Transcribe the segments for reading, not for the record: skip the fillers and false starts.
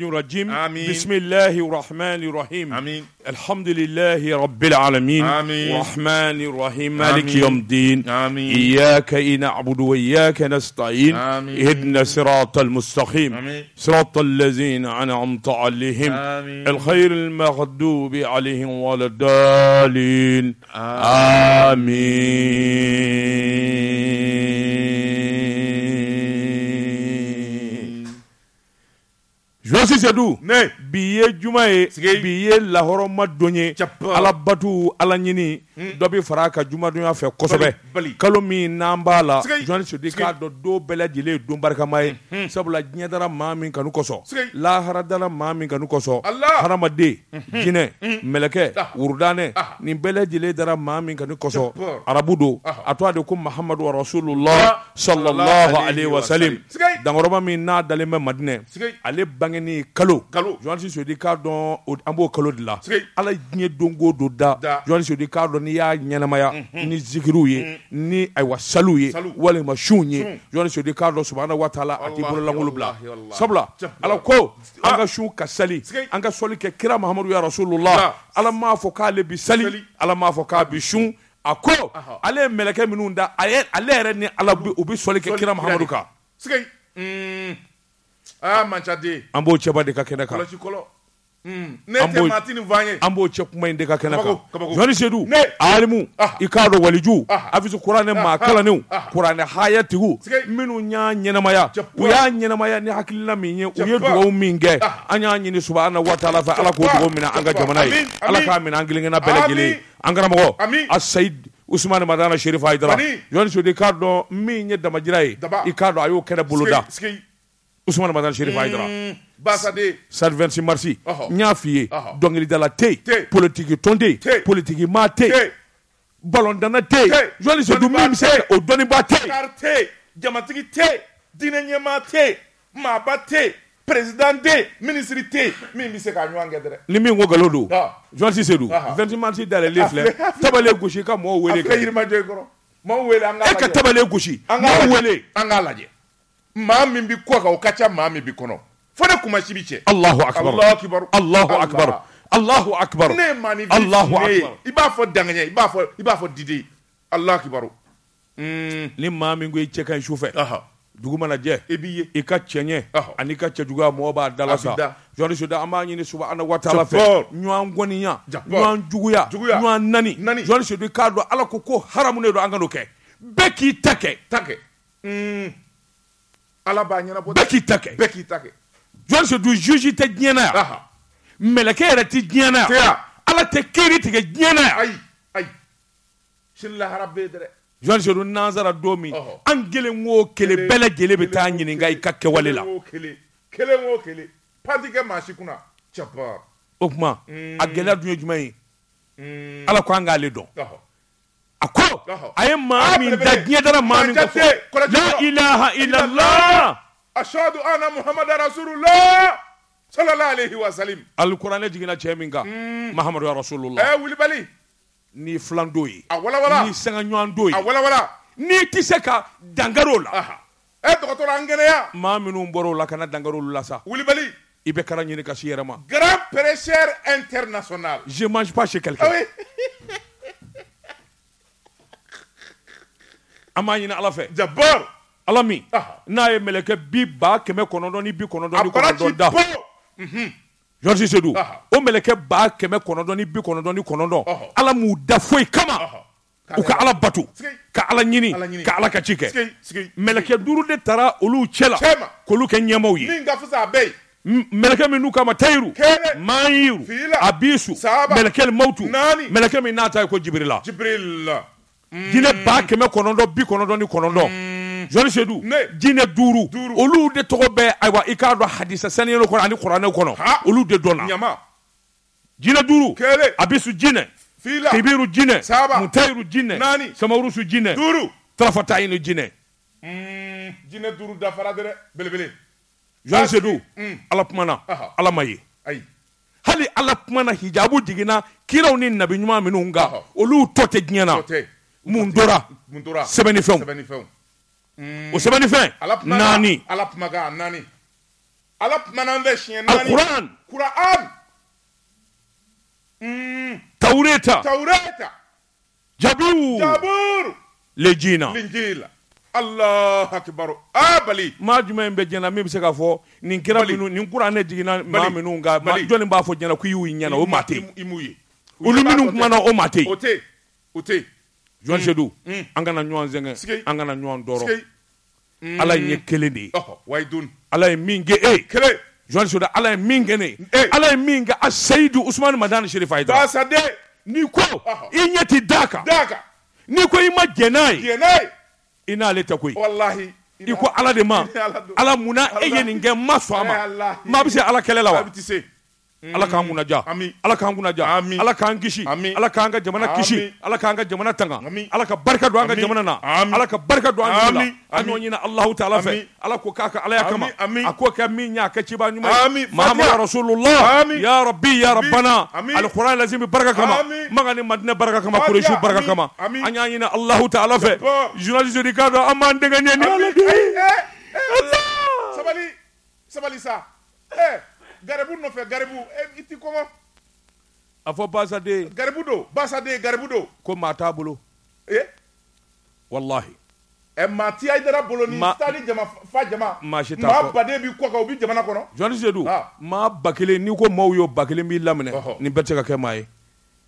الرجيم بسم الله الرحمن الرحيم آمين. الحمد لله رب العالمين الرحمن الرحيم مالك يوم الدين إياك نعبد وإياك نستعين اهدنا صراط المستقيم صراط الذين أنعمت عليهم الخير المغضوب عليهم ولا الضالين آمين. Jossi Sadou, billet Jumae, billet Lahore Madonye, Alabatu, Alanyini, Dobi Faraka, Jumadouna fait Kosobe, Kalomi, Nambala, Johnny Sudika, Dodo, Bella Dile, Dumbarkamae, Sabla Niadara Mami Kanukoso, La Haradara Mami Kanukoso, Haramade, Guinée, Meleke, Urdane, Nimbele Dile Dara Mami Kanukoso, Arabudo, Atwa de Kum Mahamadou Rasulullah, Sallallahu alayhi wa sallim, Dangoromami na Dalema Madine, Ale Bang. Kalo, Johnny Sudika don Ambo Kalo de la Ala Nye Dongo Doda, Johnny Sudika Donia Nyanamaya, Ni Zikiruye, Ni Iwa Saluye, Wale Mashunye, Johnny Sudika don Subana Watala, Atibola Mulubla, Sabla, Alako, Angashu Kasali, Angasoli Kira Mahamadou Ya Rasulullah, Alama Foka Lebi Sali, Alama Foka Bishun, Ako, Ale Meleke Minunda, Ale Reni Alabi Ubi Soli Kira Mahamadou Ka. Ah manchadi ambo cheba de kakena ka kolokolo nete matini vanye ambo chekuma inde kakena ka jori sedu alimu ikado waliju afisu qur'ane ma kala ne qur'ane hayati hu minu nya nyenamaya uya nyenamaya ni hakilina minye uye duwo minge anya nyini subhana wa ta'ala fa ala ko duwo mina anga jamanai ala ka mina angilingena belegile angara mo as-sayyid Ousmane Madana Sherif Haidara jori sedu ikado minye damajirai ikado ayo kera buluda Ousmane Madana Sherif Haidara. Basade. Sarvensi Marsi. Nyafiye. Donc il est dans la thé. Politique tondé. Politique maté. Ballon dans la thé. Joël se doute même c'est au Doniba thé. Thé. Diamatiki thé. Dinanyama thé. Maba thé. Président thé. Ministre thé. Mimi se gagne en guerre. Limi Wogalodo. Joël se doute. Vensi Marsi dans les fleurs. Tabale gauche comme moi ou les. Après il m'a dit gros. Moi ou les angala. Et que tabale gauche. Angala ou les angala. Mami mbikuwa ukacha mami bikono. Fone kumashibiche. Allahu akbar. Allahu akbar. Allahu akbar. Allahu akbar. Allahu akbar. Ibafo danganye. Ibafo didi. Allahu akbar. Ni mami ngwe cheka nshufe. Dugumana je. Ibiye. Ika chenye. Anika cheduga mwoba dalasa. Jwani shoda amanyi ni subhana wa ta'ala fe. Nywa ngwani ya. Nywa njuguya. Nywa nani. Jwani shoda ikadwa ala koko haramunedo anganoke. Beki take. Take. Bekitake. Joël se doit juger tes diana. Mais la kere tes diana. Allah te kere tes diana. Aïe, aïe. Shillah harabedre. Joël se doit nazar adomi. Angele mo kele bela gele betani ninga ikake walela. Kele mo kele. Padike mashikuna. Chapa. Okma. Agela dunye jumai. Allah kwa anga le don. أيام مامين دجنيدنا مامين لا إله إلا الله أشهد أن محمد رسول الله صلى الله عليه وسلم القرآن جينا جميعا محمد رسول الله أول بالي ني فلاندوي ني سانغانيواندوي ني تيسكا دانغارولا أدكتور أنجنيا مامين ومبرولا كنا دانغارولا سا أول بالي يبكران ينكا سيرما grand prêcheur international je mange pas chez quelqu'un. Amanyina ala fe Jabbar alami na ye meleke biba keme konondoni bi konondoni kononda Georges Sedou o meleke ba keme konondoni bi konondoni konondon ala mu dafoi kama uka ala batu ka ala nyini ka ala kachike meleke duru de tara olu chela kolu kenyamo yi ninga fusa abey meleke minu kama tairu mayiru abisu meleke mautu meleke minata ko Jibril Dine ba keme konondo bi konondo ni konondo. Jori sedu. Dine duru. Olu de tobe aywa ikado hadisa seneno kono ani Qur'ane kono. Olu de dona. Nyama. Dine duru. Kele. Abisu dine. Fila. Kibiru dine. Saba. Mutairu dine. Nani. Samarusu dine. Duru. Trafatainu dine. Dine duru da faradere belebele. Jori sedu. Alapmana. Alamaye. Ay. Hali alapmana hijabu digina kira oni nabinyuma minunga. Olu tote dnyana. Tote. Mundora sebenifeng o sebenifeng nani alapmaga nani Al-Quran, Taureta, Jabur, L'Injil. Allah Akbar. Abali. Majuma mbejena mimi sekafo ninkira binu ninkura ne digina maminunga majoni bafo jena kuyu inyana o mate. Imuye. Uluminu kumana o mate. Ote. Ote. Joan Chedou. Angana nyon zenga. Angana nyon doro. Ala yekelende. Oh, waidun. Ala minge e. Kele. Joan Chedou ala minge ne. Ala minge a Seydou Ousmane Madani Sherifaida. Basade niko inyeti daka. Daka. Niko imajenai. Jenai. Ina aleta kui. Wallahi. Iko ala de ma. Ala muna eye ninge maswa ma. Mabise ala kelela wa. Ala kanguna ja. Ala kanguna ja. Ala kangishi. Ala kanga jamana kishi. Ala kanga jamana tanga. Ala ka barka duanga jamana na. Ala ka barka duanga la. Anyonyina Allahu Ta'ala fe. Ala kokaka ala yakama. Akwa kaminya kachiba nyuma. Muhammad Rasulullah. Ya Rabbi ya Rabbana. Al-Quran lazim baraka kama. Magani Madina baraka kama Quraishu baraka kama. Anyanyina Allahu Ta'ala fe. Journaliste Ricardo amande ngene ni. Allah. Sabali. Sabali sa. Garibou non fait Garibou. Et tu comment? Afo basade. Gariboudo. Basade Gariboudo. Comme à tableau. Eh? Wallahi. Et Mati Aïdara Boloni. Stadi Jama Fajama. Ma bade bi quoi qu'au but Jama Nakono. Johnny Zedou. Ma bakele ni ko mauyo bakele mi lamene. Ni bete kakemae.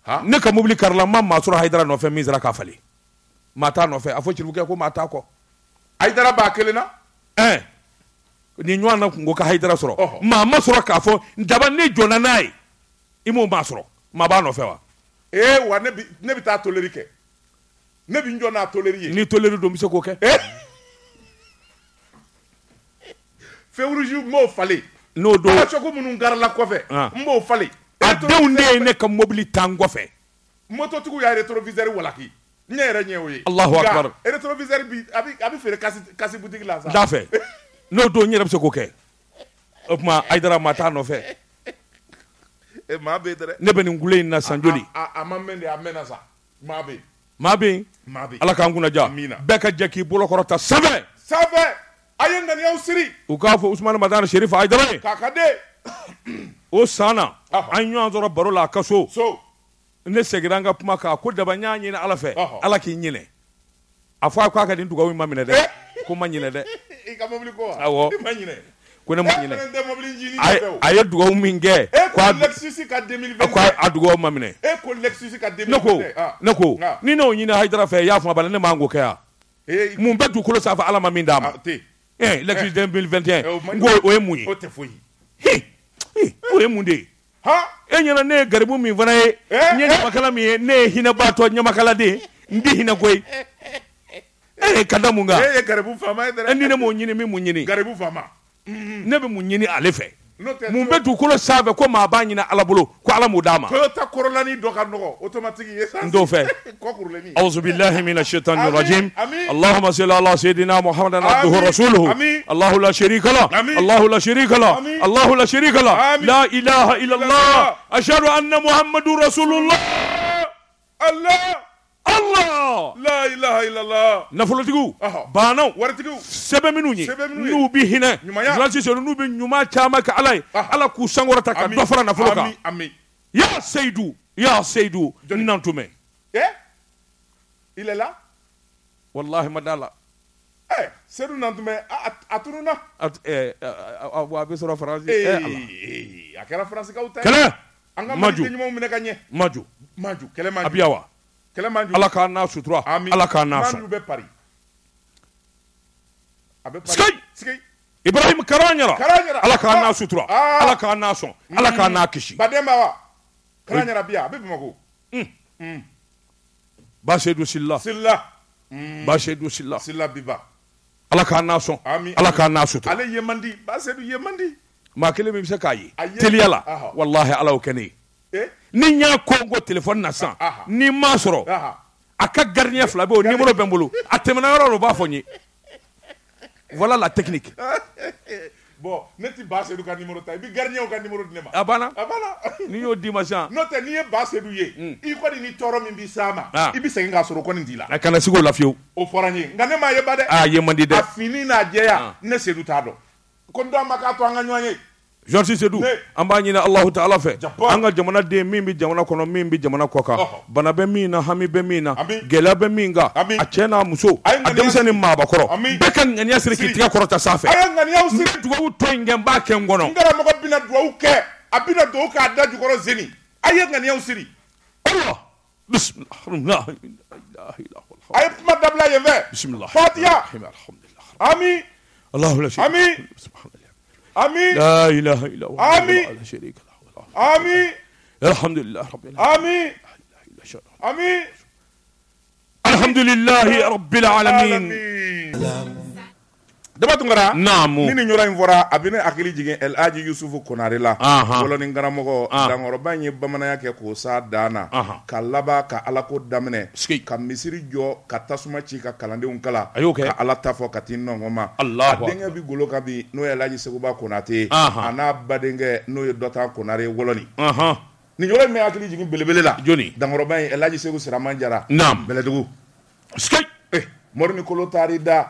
Ha? Ne kamubli karlama Masura Aïdara non fait misra kafali. Mata non fait. Afo chilvuke ko mata ko. Aïdara bakele na? Hein? Ni nwa na kungo ka haidara soro ma masoro ka fo ndaba ne jona nai imu masoro ma ba no fewa wa ne bi ta toleri ke ne bi njona toleri ni toleri do mi se ko ke fewruju mo fale no do acho ko munu ngara la ko fe mbo fale adew ne ne ka mobilité ngo fe moto tuku ya retroviseur wala ki nyere nyewe Allahu Akbar retroviseur bi abi fere kasi boutique la ça da fe no do nyere bso ko ke opma aidara mata no fe e mabedre ne ben ngule na sanjoli amamende amena sa mabe mabe mabe ala ka nguna ja beka jeki bolokorota save save ayenda ni usri ukafo Ousmane Madani Sheriff aidara kakade o sana anyo zoro barola kaso so ne segiranga puma ka ko dabanya nyina ala fe ala ki nyine afwa kwa ka din dugawi mamine de ko manyine de awo kuna manyine ayo dugo minge kwa Lexus ka 2020 kwa adugo mamine e ko Lexus ka 2020 nako ni no nyina Haidara fe ya fuma balane mango ka mumbe du kulo safa ala maminda ma Lexus 2021 ngo oyemunyi otefoyi oyemunde ha enyana ne garibu mi vana ye nyene makala mi ne hinabato nyamakala de ndi hinakoi Kadamunga, Garibou Fama, and Nina Munini, Garibou Fama. Never Munini Alefe. Mumbetu Kolo Sava, Koma Banina Alabolo, Kuala Mudama. Tota Corolani Dogano, automatically, yes, and Dofe. Also be Lahimina Shetan Rajim. Allahumma Silla Allah Sedina Mohammed Abdul Rasulu. Allahula Sherikala. Allahula Sherikala. Allahula Sherikala. La ilaha illallah. Ashhadu anna Muhammadur Rasulullah. Allah. Allah la ilaha illallah nafolotigu banaw wartigu sebeminu nubi hina lati so nubi nyuma chama ka alai ala ku sangorata ka dofara nafoloka ami ya Seydou ninantume il est là wallahi madala Seydou nantume aturuna wa be soro France Allah akara France ka uta anga maju maju maju kele maju abiawa Allah ka na sutura Allah ka na so Sky Ibrahim Karanyara Allah ka na sutura Allah ka na so Allah ka na kishi badema wa Karanyara bia bebe mako Bashedu Silla Silla Bashedu Silla Silla biba Allah ka na so Allah ka na sutura Ale Yemandi Bashedu Yemandi makele mi se kayi teliala wallahi alaw kani ni nya kongo téléphone na san ni masoro aka garnier flabo ni molo bembolo atemna yoro lo ba fonyi voilà la technique bon neti basse du ka numéro tay bi garnier o ka numéro dinema abana abana ni yo dimasan note ni e basse du ye i ko ni toro mi bi sama i bi senga soro ko ni dila akana siko lafio o foranye ngane ma ye bade a ye mandi de afini na jeya ne sedu tado Georges Sedou, Ambanina Allahu Ta'ala fait. Anga jamana de mimbi jamana kono mimbi jamana kwaka. Banabe mina hamibe mina gelabe minga achena muso. Ademse ni maba koro. Bekan ngania siri kitika koro ta safe. Aya ngania usiri duwa utwenga mbake ngono. Ngara mokabina duwa uke. Abina duwa uke adaju koro zini. Aya ngania usiri. Allah. Bismillah. Aya madabla yeve. Bismillah. Fatiha. Alhamdulillah. Ami. Allahu la shay'a. Ami. آمين لا إله إلا الله ولا شريك له آمين الحمد لله رب العالمين آمين آمين الحمد لله رب العالمين دبا تونغرا نعم ني نيورا انفورا ابينا اكلي جيجن ال اجي يوسف كوناريلا ولون نغرا مغو دانغورو باني بامنا ياك كو سادانا كالابا كالاكو دامنه كاميسيري جو كاتاسما تشيكا كالاندي اونكلا كالا تافو كاتينو غوما ادينغا بي غولو كابي نو ال اجي سكوبا كوناتي انا بادينغا نو دوتا كوناري ولوني ني نيورا مي اكلي جيجن بلبللا جوني دانغورو باني ال اجي سكو سرامانجارا نعم بلدغو سكي Morni Kolotarida,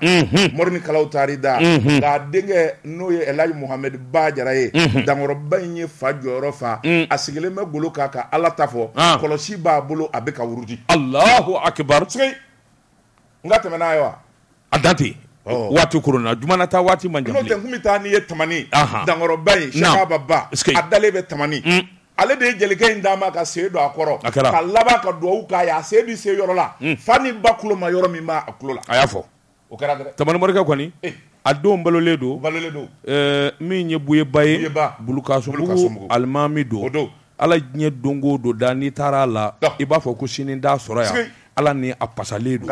Morni Kalautarida, La Dinge Noye Elaj Mohamed Bajarae, Damorobanye Fajorofa, Asigileme Bulukaka, Alatafo, Koloshiba Bulu Abeka Uruji. Allahu Akbar. Ngatemenawa. Adati. Watu kuruna jumanata wati manjamli. Note humitani yetamani. Damorobay Shababa. Adalebe tamani. Ale de jelike ndama ka seedo akoro ka laba ka duuka ya seebi se yorola fani bakulo ma yoro mi ma akulola ayafo o kara dere tamani morika kwani addo mbaloledo baloledo mi nyebuye baye bulukaso almami do ala nye dongo do dani tarala ibafo ko sininda soraya ala ni apasaledo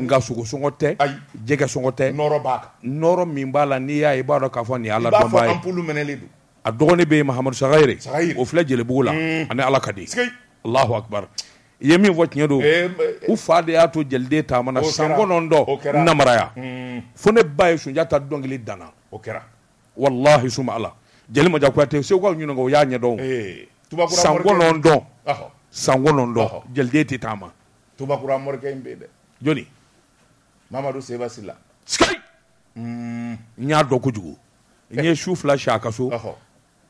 nga sugo songote jega songote noro bak noro mi mbala ni ya ibaro ka fani ala do baye bafo ampulu meneledo Adone be Mohamed Sagaire, au flèche le boula, en alakadi. Allahu Akbar. Yemi Watnado, ou Fadeato Geldeta, Mana Sangonondo, Namaraya. Fone Baye Sunjata Dongli Dana, Okera. Wallahi Suma Allah. Jelima Jaquate, c'est quoi le nom Yanya Don? Sangonondo, Sangonondo, Geldeti Tama. Tubakura Morgan Bede. Johnny Mamadou Sevasila. Sky Nyado Kudu. Nyeshu Flasha Kaso.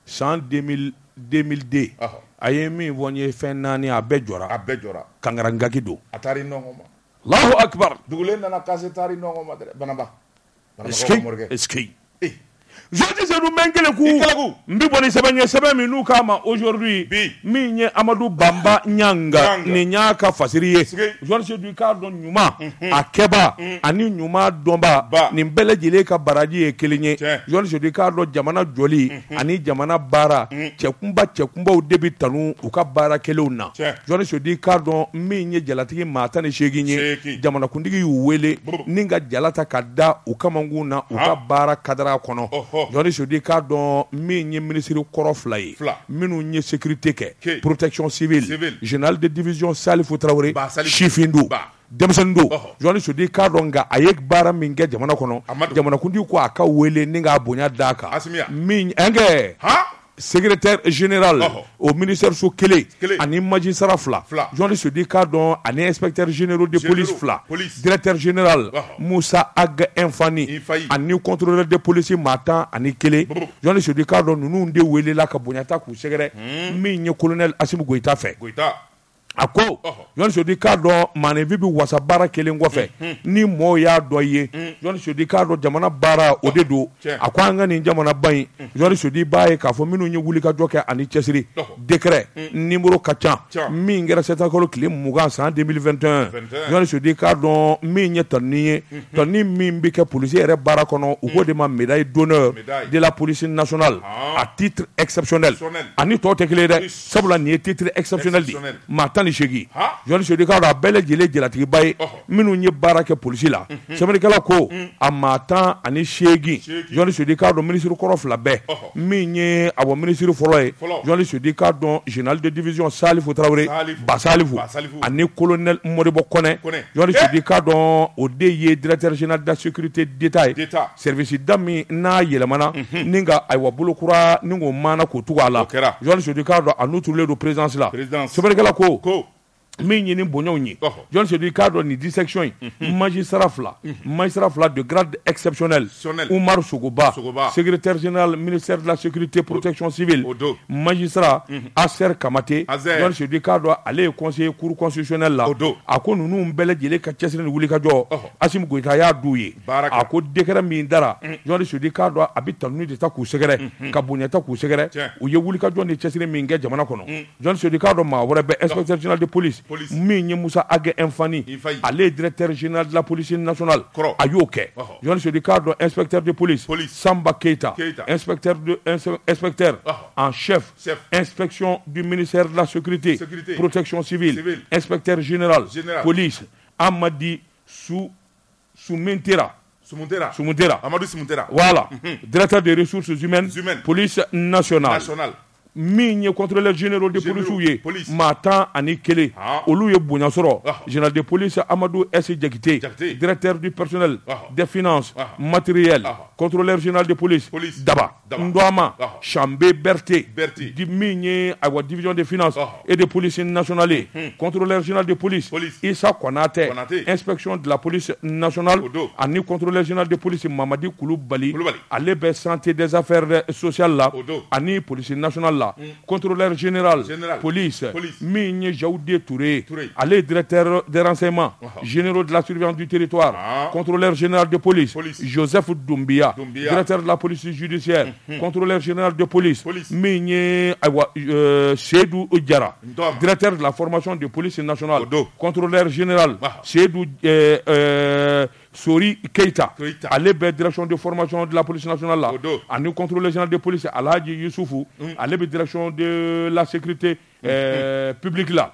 2002 ayemi wonye fenani abejora kangaranga kido atari nongoma Allahu Akbar dugulena na kasetari nongoma banaba morgue eski Georges Sedou Mengeleku mbiboni sebenye sebemi nous kama aujourd'hui minye Amadou Bamba Nyanga ni nyaka fasiriye Georges Sedou ka don nyuma akeba ani nyuma domba ni mbele jileka baraji ekelinye Georges Sedou ka don jamana joli ani jamana bara chekumba udebi tanu uka bara kelona Georges Sedou ka don minye jalatiki mata ni sheginye jamana kundigi uwele ninga jalata kada ukamanguna uka bara kadara kono Georges Sedou ka don minye ministre korofla ye minu nye sécurité ke protection civile général de division Salifou Traoré Chifindu Demsendo Georges Sedou ka don ga ayek bara minge jamana kono jamana kundi ko aka wele ninga bonya daka min enge ha secrétaire général au ministère sous Kélé, un magistrat fla, Georges Sedou ka don un inspecteur général de police fla, directeur général Moussa Ag Infani, un contrôleur de police matin à Kélé, Georges Sedou ka don nous de wélé la kabonyata ku secret, migne colonel Assimou Goïta fait. Ako Georges Sedou ka don manévi bi wasabara Kélé ngwa fait, ni moya doyer, Georges Sedou ka don jamana bara odedo, akwanga ni jamana bayi, Georges Sedou baye ka fo minu nyuguli ka doka ani chesiri décret numéro 400 mi ngera setakolo clé muga en 2021 Georges Sedou ka don mi nyetani tani mi mbike policier re bara kono ugo de ma médaille d'honneur de la police nationale à titre exceptionnel ani to tekle de sabula ni titre exceptionnel di mata Georges Sedou ka don belle jele jelati baye minu nye bara ke police la semerikala ko amata ani shegi Georges Sedou ka don ministre korof la be minye awo ministre foloy Georges Sedou ka don général de division Salifou Traoré Basalifou ani colonel Moribo Koné Georges Sedou ka don odeye directeur général de la sécurité détail service dami na yelemana ninga aywa bulukura ningo mana ko tuala Georges Sedou ka don anotule do présence la semerikala ko mais ni bonyouni John c'est du cadre ni dissection magistrat fla de grade exceptionnel Oumar Sogoba secrétaire général ministère de la sécurité protection civile magistrat Aser Kamate John c'est du cadre aller conseiller cour constitutionnel là à quoi nous nous belle dile ka tiesene wuli ka jo Asim Goita ya douye à quoi décret mindara John c'est du cadre habite nous de ta cour secret ka bonyata cour secret ou ye wuli ka jo ni tiesene minga jamana kono John c'est du cadre ma wala be inspecteur général de police Migne Moussa Agé Infani, allez directeur général de la police nationale, Ayoke, John Sedicardo, inspecteur de police, Samba Keita, inspecteur en chef, inspection du ministère de la sécurité, protection civile, inspecteur général, police, Amadi Soumentera. Soumentera. Amadou Soumentera. Voilà, directeur des ressources humaines, police nationale. Migne contrôleur général de police Matan Anikele Oluye Bounassoro général de police Amadou S. Djakité directeur du personnel des finances matériel contrôleur général de police Daba Ndouama Chambé Berté du Migne à la division des finances et de police nationale contrôleur général de police Issa Konate inspection de la police nationale Anik contrôleur général de police Mamadi Koulibaly Alebe santé des affaires sociales là Anik police nationale contrôleur général police. Migne Jaoudé Touré, allez directeur des renseignements, généraux de la surveillance du territoire, contrôleur général de police. Joseph Doumbia, directeur de la police judiciaire, contrôleur général de police. Migne Sédou Oudjara, directeur de la formation de police nationale, contrôleur général, Sédou Sori Keita, à l'ébé direction de formation de la police nationale là, à nous contrôler les gens de police, à l'Adji Youssoufou, à l'ébé direction de la sécurité publique là.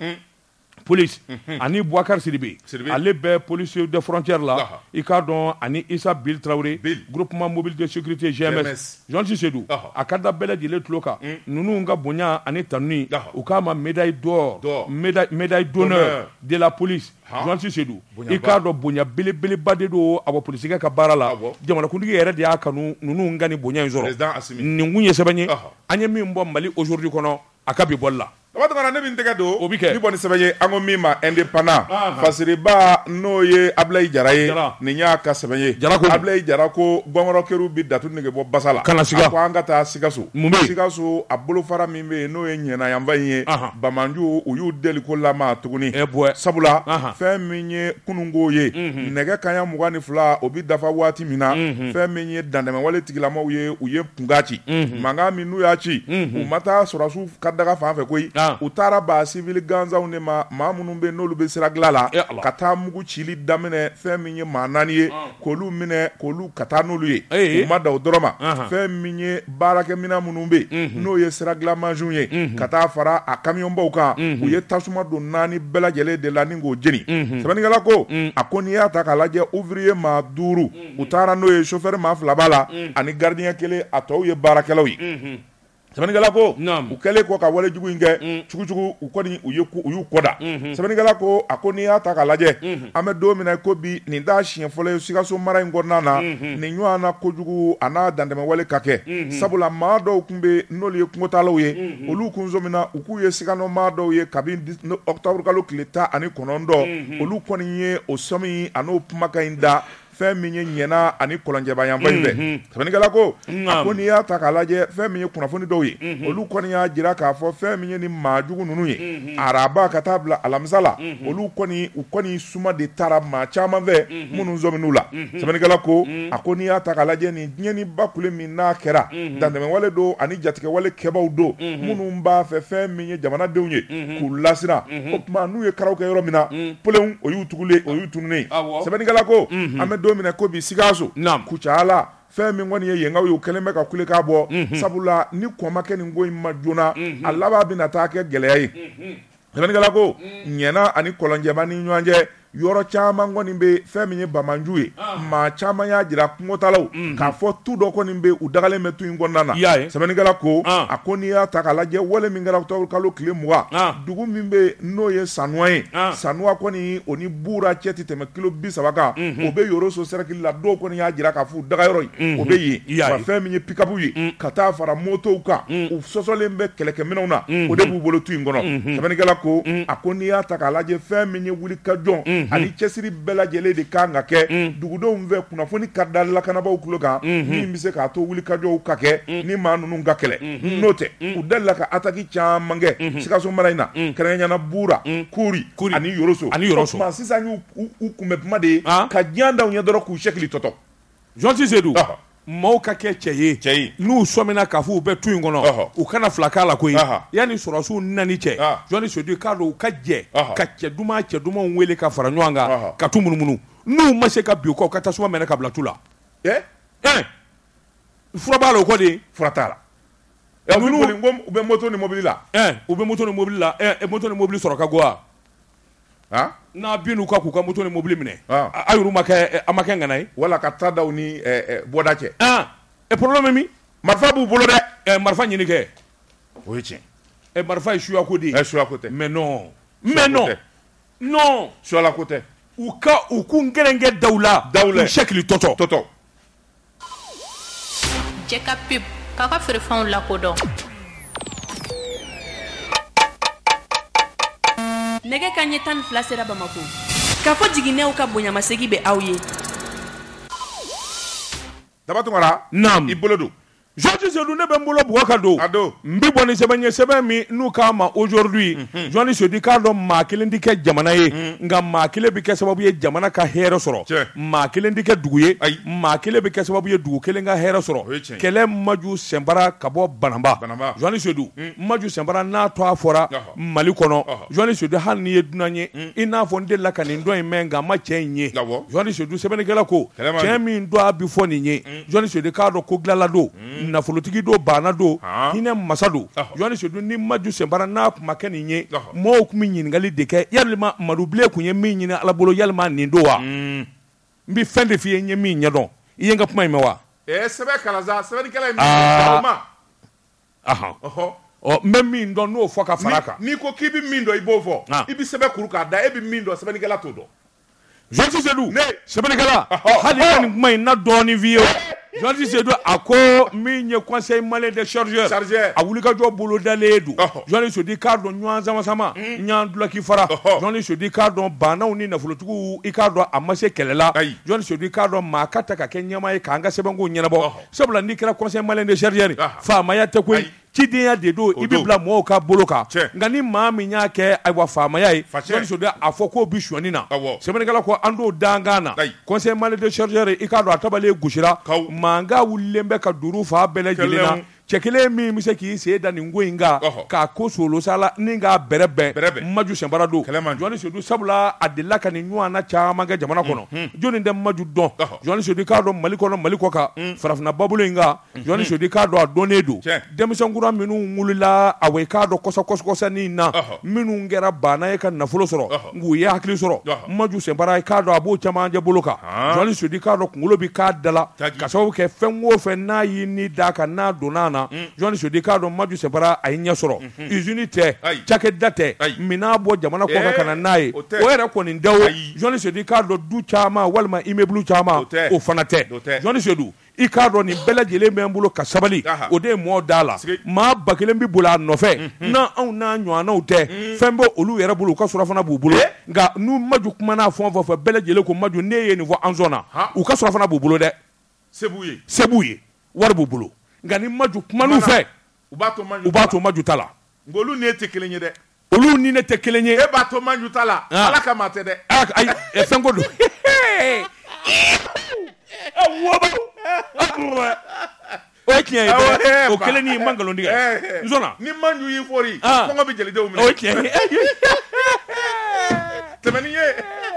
Police, Ani Bouakar Sidibé, à l'ébé police de frontières là, Icardon, Ani Issa Bill Traoré, groupement mobile de sécurité GMS, Jean Chissédou, à Kadabela de l'Etloka, Nounou Nga Bonya, Ani Tanui, Okama médaille d'or, médaille d'honneur de la police. Jean Chissédou, Icardon Bonya, Bele Badedo, à vos policiers Kabarala, Diamakundi Red Yakanou, Nounou Ngani Bonya, Nunguye Sebani, Anyami Mbambali aujourd'hui qu'on a Kabibola. Watu kana ne bintegado ni boni sebaye ango mima indépendant fasiriba noye ablay jaraye ni nyaka sebaye ablay jarako gomoro keru bidatu nige bo basala akwa angata sigasu abulu fara mimbe noye nyena yambanye bamanju uyu deliko lama tukuni sabula feminye kunungoye nege kanya mugani fla obi dafa wati mina feminye dandeme wale tigilama uye pungachi manga minu yachi umata surasu kadaga fanfe koi Utaraba civil ganza unema mamunumbe no lube siraglala katamugu chili damene feminye mananie kolu mine kolu katanuluye umada odoroma feminye barake mina munumbe no ye siraglama junye katafara akamiyomba uka uye tasuma donani bela jele de laningo jeni sebeningala ko akonia takalaje ouvrier maduru utara no ye chauffeur maflabala ani gardien kele atouye barakelawi Sebengalako, ukele kwa kawale jugu inge, chukuchuku ukoni uyu koda. Sebengalako, akoni ata kalaje, amedo minaikobi ninda shinfole usikaso mara ingornana, ninywa na kujugu ana dandeme wale kake. Sabula mado ukumbe noli kumotaloye, olu kunzomina ukuye sikano mado ye kabin Octobre kalo kileta ani konondo, olu koniye osomi ano pumaka inda. Feminye nyena ani kolanje bayamba ibe sebenigala ko akoni ya takalaje feminye kunafoni doyi olukoni ya jiraka fo feminye ni majugu nunuye araba katabla alamzala olukoni ukoni suma de tarama chama ve mununzo minula sebenigala ko akoni ya takalaje ni nyeni bakule mina kera dandeme wale do ani jatike wale keba udo munumba fe feminye jamana deunye kulasina opma nuye karaoke yoro mina poleun oyutugule oyutunne sebenigala ko amedo mina kobi sigazo kuchala femi ngoni ye yenga yo keleme ka kule ka bo sabula ni kwama ke ni ngoi majuna alaba binatake gele yayi ngani galako nyena ani kolonje mani nywanje yoro chama ngoni mbe femine bamanjue ma chama ya jira kumotalaw ka fo tu doko nimbe udagale metu ngondana semenigala ko akoni ya takalaje wole mingala to kalu klemwa dugu mimbe noye sanoye sanwa koni oni bura cheti teme kilo bisabaka obe yoro so serakil la do koni ya jira ka fu dagayroy obe yi wa femine pikabuyi kata fara moto uka usosolembe keleke menona odebu bolo tu ngono semenigala ko akoni ya takalaje femine wuli kajon ali chesiri bela jele de kanga ke dugudo mve kuna foni kadal la kanaba ukuloka ni mise ka to wuli kajo ukake ni manu nunga kele note udalla ka ataki chamange sikaso maraina karenya na bura kuri ani yoroso ma sisa ni ukumepma de kajanda unyadoro ku shekili toto jonti zedu mauka ke cheye nu somena kafu be tu ngono ukana flakala ko yani sorosu nani che joni sedu kalo kaje ka cheduma unwele ka faranywanga katumunumunu nu masheka bioko katasuma mena kablatula furabalo ko de furatala nous lingom ou be moto ni mobile la moto ni mobile soroka goa na binu ka ku ka moto ni mobile mine ayuru maka amaka nganai wala ka tada uni bodache problème mi marfa bu bolo de marfa nyini ke oyiche marfa ishu akodi ishu akote mais non sur la côté ou ka ou ku ngerenge daula shekli toto jeka pip kaka fere fon la kodon nege kanyetan flasera bamako kafo digine ou ka bonya masegi be awye dabatu mara nam ibolodo jodi se dune be mbolo bwakado mbi boni sebenye sebemi nu kama aujourd'hui joni se di kado makile ndike jamana ye nga makile bike sababu ye jamana ka hero soro makile ndike duguye makile bike sababu ye dugu kele nga hero soro kele maju sembara kabo banamba joni se du maju sembara na to afora mali kono joni se du han ye dunanye ina fonde la kanindo imenga ma chenye joni se du sebenegela ko chemi ndo abifo ninye joni se di kado ko glalado na folotigi do banado hina masado joni sedu ni maju sembara na makani nye mo kumnyi ngali deke yalma maruble kunye minyi na alabolo yalma nindoa mbi fende fie nye minyi don yenga puma imewa sebe kalaza sebe ni kala imewa même mindo no foka faraka niko kibi mindo ibofo ibi sebe kuruka da ebi mindo sebe ni kala todo joni sedu sebe ni kala hadi ni kumai na doni vio Jean-Di Sedou, à quoi mine conseil malais des chargeurs. A voulu que je boulot d'aller d'où. Jean-Di Sedou, cardo, nuanzama sama, nyandula qui fera. Jean-Di Sedou, cardo, banaouni, na fouloutou, icardo, amassé kelela. Jean-Di Sedou, cardo, makataka, kenyama, et kanga, sebango, nyanabo. Sebla, nikela, conseil malais des chargeurs. Famaya, tekwe. Kidia de do ibibla moka boloka ngani mami nyake aiwa fama yayi joni soda afoko bishwanina semenegala ko ando dangana conseil mal de chargeur ikado atabale gushira manga ulembe ka durufa belejilina chekele mi miseki seda ningoinga ka kosolo sala ninga berebe maju sembarado joni sodu sabula adela kaninwa na chama ga jamana kono joni dem maju don joni sodu kado malikono malikoka farafna babulinga joni sodu kado adonedo dem ngura minu ngulula awekado kosa nina minu ngera bana eka nafulo soro nguya hakli soro maju sembara ikado abo chamanje boloka joli sudi kado ngulobi kadala kaso ke fenwo fena yini daka na donana joli sudi kado maju sembara ainya soro unité chake date minabo jamana koka kana nai wera ko ni ndawo joli sudi kado du chama walma imeblu chama ofanate joli sudu ikado ni bela jele membulo kasabali ode mo dala ma bakelembi bula nofe na ona nwana ute fembo olu yera bulu kasura fana bubulo nga nu maju kumana fonfo fa bela jele ko maju neye ni vo anzona u kasura fana bubulo de sebuye war bubulo nga ni maju kumanu fe ubato maju tala ngolu ne tekelenye de olu ni ne tekelenye e bato maju tala alaka mate de ay e fengo do ni mangalo ndiga nzona ni manju yifori kongo bijeli de umile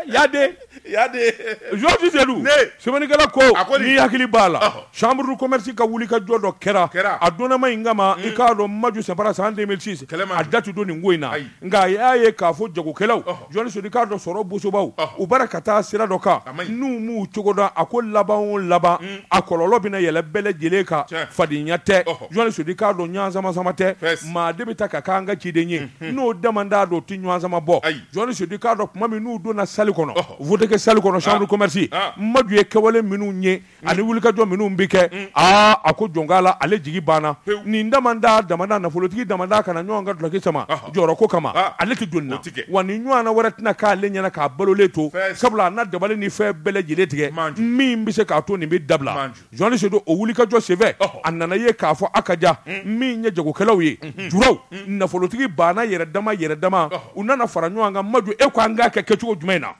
yade Il y a des. Je dis Zelou. C'est mon égal à quoi? Il y a qui bala. Chambre du commerce qui a voulu que Jodo Kera. A donné ma ingama. Il a donné ma du séparation en 2006. A date tu donnes une guina. Ngaya et Kafo Djogo Kelao. J'en suis du cadre Soro Bosobao. Ou Barakata Siradoka. Nous mou Chogoda. A quoi là-bas on là-bas. A Kolobina et la belle Dileka. Fadignate. J'en suis du cadre Nyanzama Samate. Ma debita Kakanga Chidenye. Nous demandons Tinyanzama Bo. J'en suis du cadre Mami nous donne à Salikono. Vous devez salu kono chambre commerci madu e kewale minu nye ani wulika jo minu mbike a akodjongala ale jigi bana ni ndamanda damanda na folotiki damanda kana nyonga dulake sama joro ko kama ale ki donna wani nywana waratina ka lenya na ka baloleto sabula na dabale ni fe bele jiletike mi mbise ka to ni be dabla joni sedo o wulika jo seve anana ye ka fo akaja mi nye jago kelawi juro na folotiki bana yere dama unana fara nyonga madu e kwanga kekecho jumena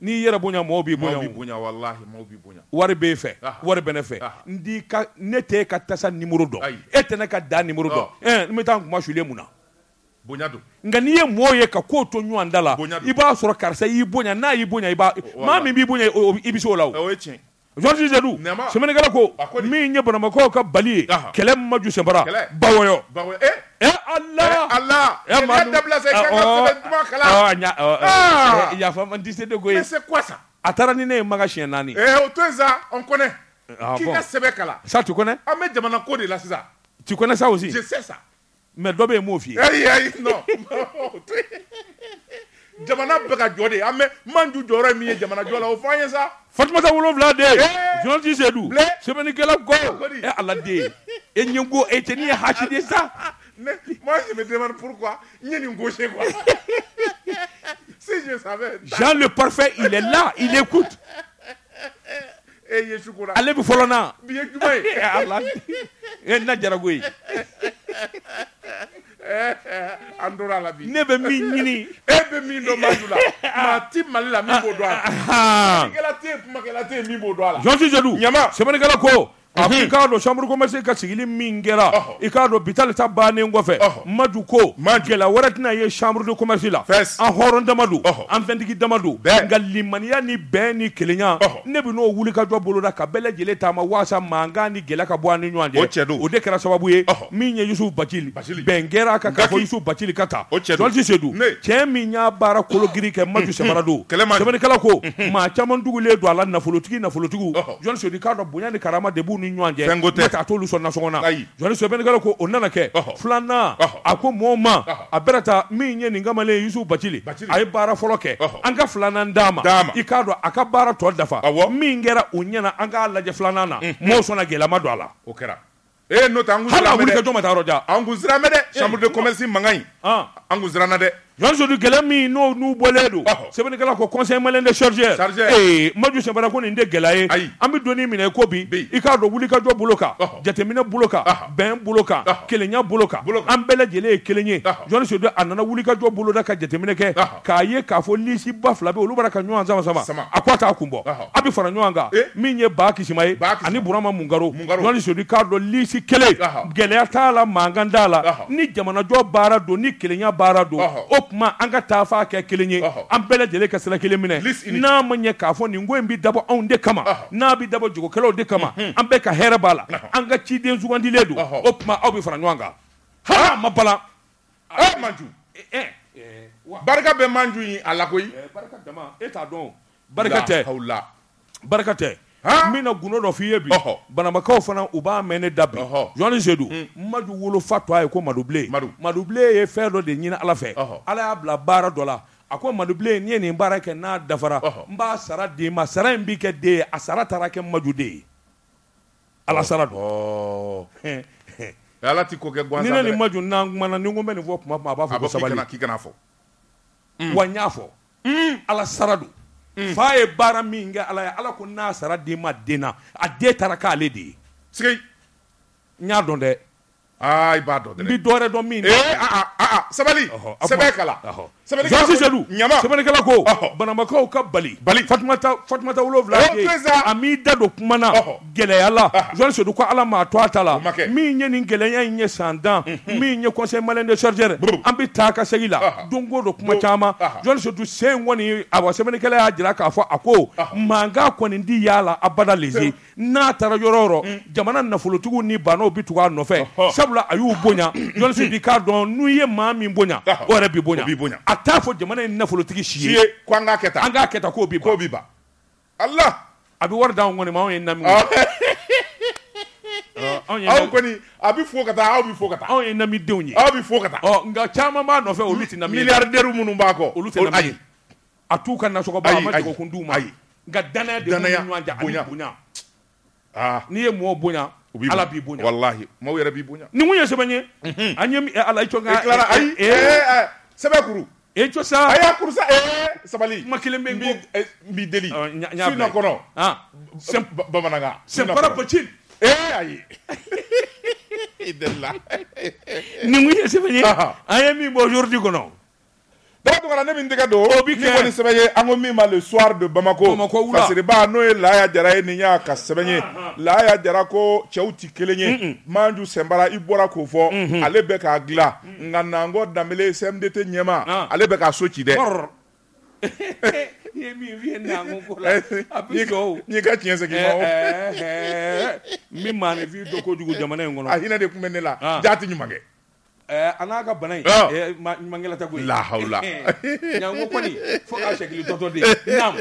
ni yera bonya mobi bonya wallahi mobi bonya wari be fe wari benefe ndi ka nete ka tasa numero do etena ka da numero do mi tan kuma shule muna bonya do ngani ye moye ka ko to nyu andala iba soro karsa yi bonya na yi bonya iba mami bi bonya ibiso lawo Georges Zelou, c'est mon égal à quoi? Mine Bonamakoka Bali, Kelem Maju Sembara, Bawayo, eh Allah, Allah, eh Madame Blazé, il y a 17 degrés. Mais c'est quoi ça? Ataranine Magachianani. Eh, Otoza, on connaît. Qui est ce mec-là? Ça, tu connais? Ahmed de Manakode, là, c'est ça. Tu connais ça aussi? Je sais ça. Mais Dobé Moufi. Aïe, aïe, non. Jamana Bega Jodé, Ahmed Mandou Joré, Mie Jamana Jola, au foyer ça? Fatma Zawolo Vlade, Jean Dizedou, c'est mon égal à quoi? Eh, Aladé, et Nyongo et Teni Hachidé ça? Mais moi je me demande pourquoi Nyongo chez quoi? Si je savais. Jean le parfait, il est là, il écoute. Eh, Yeshukura. Allez, vous folona. Bien que moi. Eh, Aladé. Eh, Nadjaragoui. Andora la vie. Nebe minini. Ebe mindo mandula. Ma tip mali la mi bodoa. Makela tip mi bodoa la. Jean-Louis Zelou. Nyama. C'est mon égal à quoi? Africain chambre commerciale kasigili mingera ikado bital ta bane ngofe maduko magela waratina ye chambre de commerce la en horonda madu en vendiki damadu ngalimania ni beni kelenya nebino wulika do boloda ka bele jele tama wasa mangani gelaka bwani nywande odekara sababu ye minye Yusuf Bachili bengera ka ka Yusuf Bachili kata dolci sedu cheminya bara kologiri ke madu sebarado sebani kala ko ma chamandugu le do ala na folotiki jon se dikado bonyani karama debu Nyuanje, Matatu son national. Je ne sais pas que on a que Flana, à quoi moment, à Berta, Migné, Ningamale, Yusuf Bachili, Aibara Foloke, Anga Flanandama, Icado, Akabara Toldafa, Mingera, Uniana, Anga Laje Flanana, Mosona Gela Madwala, Okera. Eh, not Anguzra, Anguzra Mede, Chambre de Commerce Mangai, Anguzra Nade. Jean-Joseph du Gelami, nous, nous, Boledo. C'est bon, le conseil malin de chargeur. Eh, moi, je sais pas qu'on est de Gelaé. Ami Doni Minekobi, Icado Boulika do Boloka, Jatemina Boloka, Ben Boloka, Kelenya Boloka, Ambela Gele, Kelenye, Jean-Joseph de Anana Boulika do Bolodaka, Jatemineke, Kaye, Kafoli, Siba, Flabo, Lubaraka, Nuan Zama, Aquata Kumbo, Abifaranga, Minye Baki Simae, Ani Burama Mungaro, Jean-Joseph du Cardo Lisi Kele, Gelertala, Mangandala, Ni Jamana do Barado, Ni Kelenya Barado. Ma anga tafa ke kelenye ambele dele ka sala kelemine na manye kafo ni ngwembi dabo onde kama na bi dabo jogo kelo de kama ambe ka herabala anga chiden zugandi ledu opma obi franwanga ha mabala eh manju eh baraka be manju yi alakoyi baraka dama eta don barakate haula barakate mina guno do fiye bi bana makaw fana uba mene dabi joni jedu madu wolo fatwa e ko maduble e fer do de nyina ala fe ala abla bara dola akwa maduble ni en baraka na dafara mba sara de ma sara mbi ke de asara tarake madude ala sara do ala ti ko ke gwanza ni madu na ngumana ni ngombe ni vop ma ba fo sabali kikanafo wanyafo ala sara do Faye baraminga ala ala kuna sara de madena a de taraka ledi sey nya donde ay ba donde bi dore do min eh sabali sebekala Zansi Jalou, Semenekala Ko, Banamako Kabali, Fatmata Oulovla, Amida Dokmana, Geleala, Joël Sedouka Alama, Toatala, Migne Ngeleya Igne Sandan, Migne Conseil Malin de Charger, Ambitaka Segila, Dongo Dokmatama, Joël Sedou Sengwani, Awa Semenekala Adjilaka Afo Ako, Manga Kwanindi Yala, Abadalizi, Natara Yororo, Jamana Nafulutugu ni Bano Bituwa Nofe, Sabla Ayou Bonya, Joël Sedikardon, Nouye Mami Bonya, Orebi Bonya. Ta fo jamana na folotigi shiye ko anga keta ko biba Allah abi warda ngoni ma on na mi on koni abi fo kata on na mi deunye abi fo kata oh nga chama ma no fe oluti na mi milliardaire munu mbako oluti na mi atuka na soko ba ma ko kunduma nga dana de nyanja bonya ah ni mo bonya ala bi bonya wallahi ma wera bi bonya ni munye sebanye anyem ala ichonga eh sebakuru echo sa aya kursa sabali makilembe mbi deli sino kono ah sem bamanaga sem para pachin ayi idella ni muye sebanye aya mi aujourd'hui kono donc on a même des cadeaux obi ke woni sebanye angomi ma le soir de Bamako parce que ba noé la ya jara ni nya ka sebanye la ya jara ko chauti kelenye manju sembara ibora ko fo ale be ka gla nganango damele SMDT nyema ale be ka sochi de yemi viena ngokola abiko ni ka tiense ki mo mi mane vi doko jugo jamana ngono ahina de kumenela jati nyumage anaka banai mangela tagoy la hawla nyango koni fo ka shekli toto de nam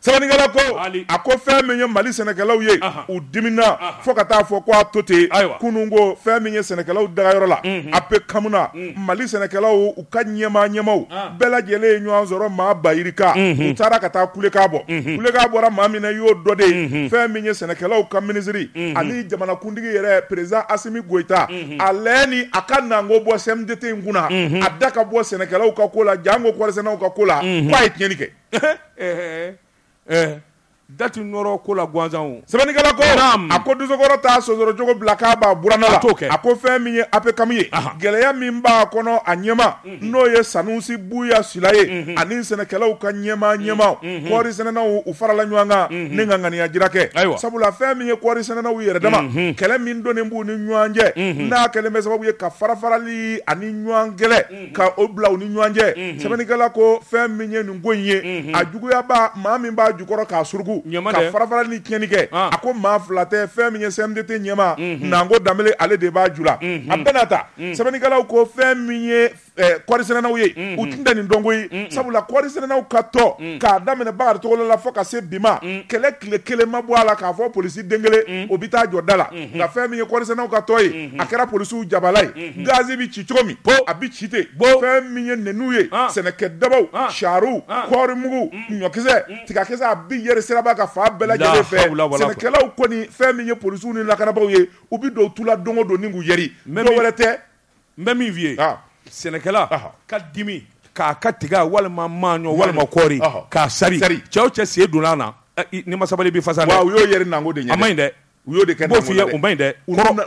sabanigala ko ako femme nyen mali senegalaw ye u dimina fo ka ta fo kwa toté kunungo femme nyen senegalaw daga yorola ape kamuna mali senegalaw u kanyema nyemaw bela jele nyu anzoro ma bayirika utara ka ta kuleka bo ra mamina yo dode femme nyen senegalaw ka ministry ani jamana kundigi yere president Assimi Goita aleni akana ngobo SMDT nguna adaka bo senegalaw ka kola jango ko senegalaw ka kola fight nyenike datu noro kola gwanzan sebenigala ko akoduzogoro ta sozoro jogo blaka ba buranala akofem mi ape kamiye geleya mimba kono anyema noye sanusi buya silaye ani senekela ukanyema nyema kwori senena ufarala nywanga ningangani ajirake sabula fem mi kwori senena uyeredama kele min do nembu ni nywanje na kele mesabu ye kafarafarali ani nywangele ka obla uni nywanje sebenigala ko fem mi ngonye ajugo ya ba mami ba jukoro ka surgu ka farafara ni tienike ako ma flatter femme nye SMDT nyema nango damele ale deba jula apenata sebenigala ko femme nye kwarisena na uye utinda ni ndongo yi sabula kwarisena na ukato ka damene bagar to la foka se bima kele mabwala ka fo police dengele obita jodala ka femme nye kwarisena ukato yi akera police u jabalai gazi bi chichomi po abichite femme nye nenuye seneke dabau sharu kwarimugu nyokize tikakeza abi yere ka fa bela jere fe senekela u koni femme nye police u ni lakana bawo ye ubi do tula dongo do ningu yeri do werete memi vie senekela ka dimi ka katiga walma manyo walma kori ka sari chao chese dunana ni masabali bi fasana wa yo yeri nango de nyama inde uyo de kenda bofiya umbainde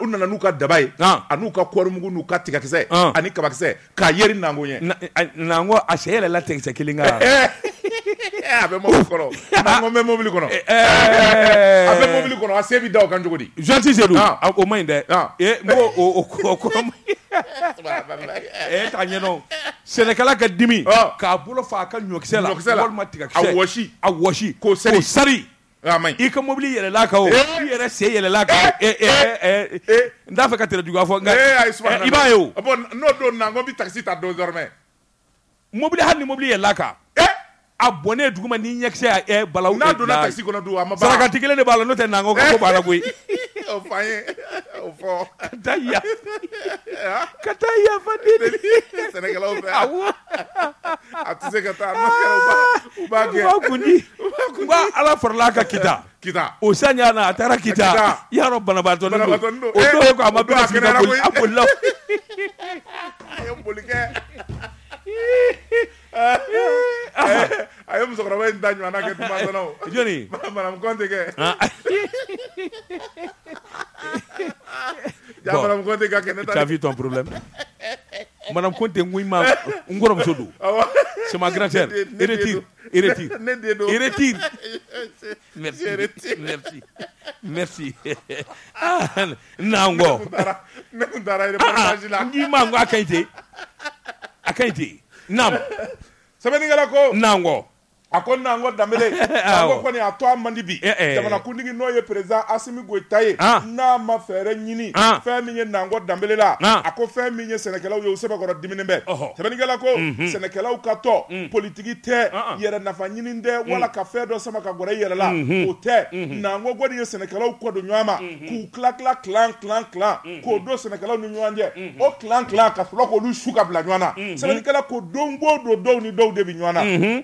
unana nuka dabai anuka kori mugu nuka tikakise anika bakise ka yeri nango nye nango asele la tekse kilinga abonné duguma ni nyekse e balaw na do na taxi kono do ama ba saraka tikele de bala no te nango ko bala koy o faye o fo kataya fadeli senegala o ba atise kata ma kala o ba ge ba ala farlaka kita o sanya na atara kita ya rabbana ba to no o do ko ama ba kenara koy abollo ayo bolike ayo musokraba ndanyo anake tumasano joni mama mkonde ke ya mama mkonde ka keneta tu as vu ton problème Madame Conte Nguima Ngorom Sodou. C'est ma grand-sœur. Et retire. Et retire. Et retire. Merci. Merci. Merci. Ah, Nango. Nguima Ngo Akaité. Akaité. Nam. Ça veut dire quoi? Nango. Akon nango damele nango koni atwa mandibi jamana kundingi noye président Assimi Goitaye na ma fere nyini femi nye nango damele la akon femi nye senekela uye useba gora diminembe sebenigela ko senekela ukato politiki te yere nafanyini nde wala kafedo sama kagora yere la ote nango gwadi nye senekela ukwado nyama kuklakla klan klan klan kodo senekela unyuanje o klan klan kasula kolu shuka bila nyana sebenigela kodongo dodo unido debi nyana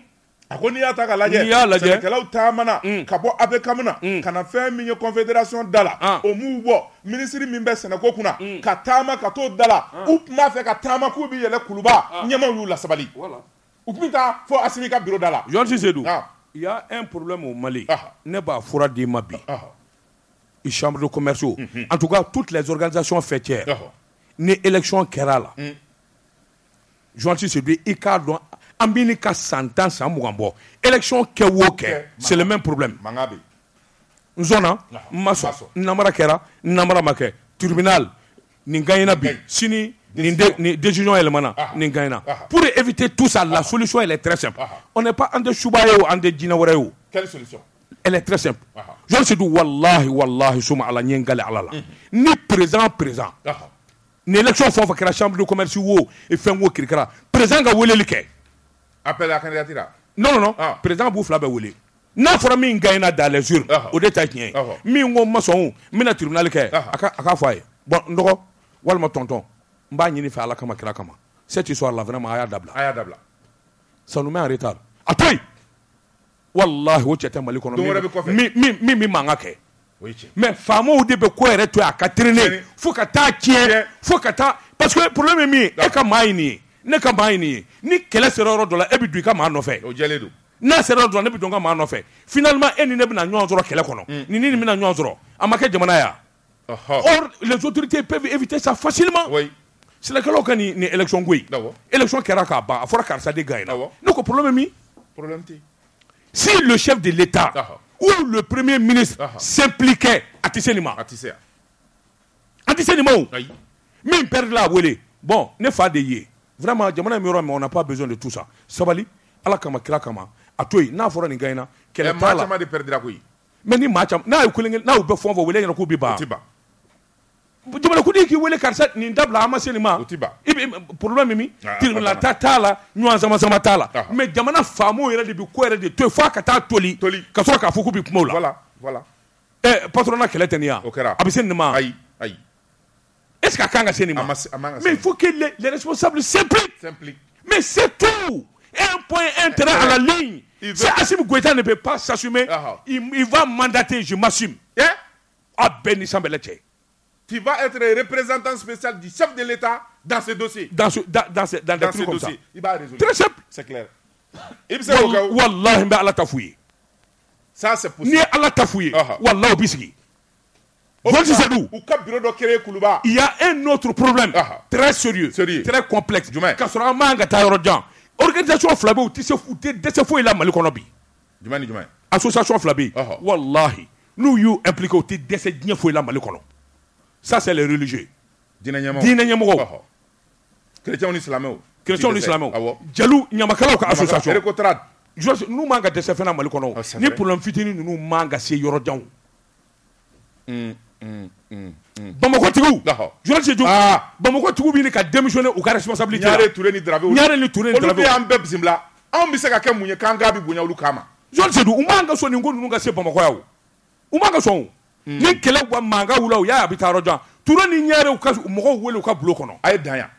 Akoni ya taka laje, senekela utamana, kabo abe kamuna, kana femi confédération dala, omubo, ministri mimbe seneko kuna, katama kato dala, upma fe katama kubi yele kuluba, nyama yula sabali. Voilà. Upmita, fo asimika biro dala. Jean Cizedou, il y a un problème au Mali, neba fura di mabi, les chambres de commerciaux, en tout cas toutes les organisations fêtières, les élections Kerala. Jean Cizedou, il cadre Ambini ka santan sa mugambo. Élection ke woke, c'est le même problème. Mangabi. Nzona, maso, namara kera, namara make. Tribunal, n'ingayena bi. Sini, ni décision elemana, n'ingayena. Pour éviter tout ça, la solution elle est très simple. On n'est pas en de Choubaye ou en de Djinawareo. Quelle solution? Elle est très simple. Je ne sais d'où, wallahi, wallahi, souma ala nyengale alala. Ni présent, présent. N'élection faut que la chambre de commerce ou et fait ou kirikara. Présent ga wele like. Appel à la candidature. Non, non, non. Président Boufla Beouli. N'a pas mis un dans les urnes. Au détail. Mis un maçon. Mis un tribunal. Aka foye. Bon, non. Walma tonton. Mba n'y fait à la camakira kama. Cette histoire-là, vraiment, ayadabla. Ayadabla. Ça nous met en retard. Attends. Wallah, où tu étais mal économique. Mi mangake. Mais femme ou débé quoi est tu à Catherine. Faut que t'as tiens. Faut que t'as. Parce que le problème est mi. Et que maïni. Ne campagne ni quelle sera de la ebi du kama no fait na sera de la ebi du kama no fait finalement eni ne bina nyanzoro kele kono ni ni mina nyanzoro amake jamana ya or les autorités peuvent éviter ça facilement oui c'est la calo kani ni élection gui élection keraka ba afora karsa de gaina donc problème mi problème ti si le chef de l'état ou le premier ministre s'impliquait atissé lima même perdre la wele bon ne fa de yé. Vraiment, on n'a pas besoin de tout ça. Sabali, alakama kirakama, atoui, n'a fora ni gaina, quel est le match de perdre la couille. Mais ni match, n'a eu couling, n'a eu befond, vous voulez un coup biba. Tiba. Tu me coudes qui voulait carcet, ni d'abla amaselima. Tiba. Pour le mimi, tu me la tatala, nuance amazamatala. Mais Jamana Famo, il a dit quoi de deux fois kata toli, kasoka kafukubi mola. Voilà, voilà. Eh, patrona keletenia. Okera. Abisenema. Aïe, aïe. Est-ce qu'à Kanga Sénima? Mais il faut que les responsables s'impliquent. Mais c'est tout. Un point, un terrain à la ligne. Si Assimi Goïta ne peut pas s'assumer, il va mandater, je m'assume. À Benissam Beleche. Tu vas être représentant spécial du chef de l'État dans ce dossier. Dans ce dossier. Il va résoudre. Très simple. C'est clair. Wallah, il va Allah tafouiller. Ça, c'est possible. Ni Allah tafouiller. Wallah, Obiski. Il y a un autre problème très sérieux, très complexe. Quand on a mangé à Taïrodjan, organisation Flabé ou Tisséfouté, Tisséfouté, il a mal économie. Association Flabé, Wallahi, nous y impliquons Tisséfouté, il a mal économie. Ça, c'est les religieux. Dînanyamou. Chrétien ou Islamou. Chrétien ou Islamou. Djalou, Nyamakala ou Association. Nous mangons à Tisséfouté, il a mal économie. Ni pour l'amphithénie, nous mangons à Séyorodjan. Bamako Tigou, Joël Cedou, Bamako Tigou vient de démissionner ou de responsabilité. N'y a rien de tourné. On peut ambeb Zimbla, on peut se cacher mouillé quand Gabi Bouya ou Lukama. Joël Cedou, on mange son ingon, on mange ses Bamako yaou, on mange son. Ni quel ou manga ou là ou ya habite à Rojan. Tourné n'y a rien ou cas ou moko ou le cas bloqué non. Aïe d'ailleurs.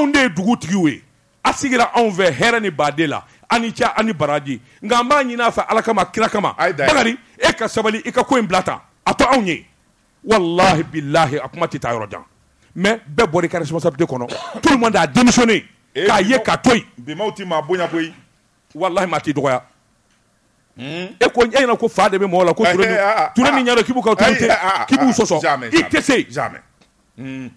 On est Dougou Tigoué. Asigera on veut herani badela. Anicha ani baradi. Ngamba ni na fa alakama kirakama. Aïe d'ailleurs. Bagari, eka sabali, eka koin blata. Ato aonye. Wallahi billahi akumati taïrodjan. Mais ben bori ka responsabilité kono. Tout le monde a démissionné. Kaye katoy. Bima uti mabunya koy. Wallahi mati doya. E ko yena ko faade be mo la ko tureni. Tureni nyaro kibu ka autorité. Kibu soso. Jamais. ITC. Jamais. Il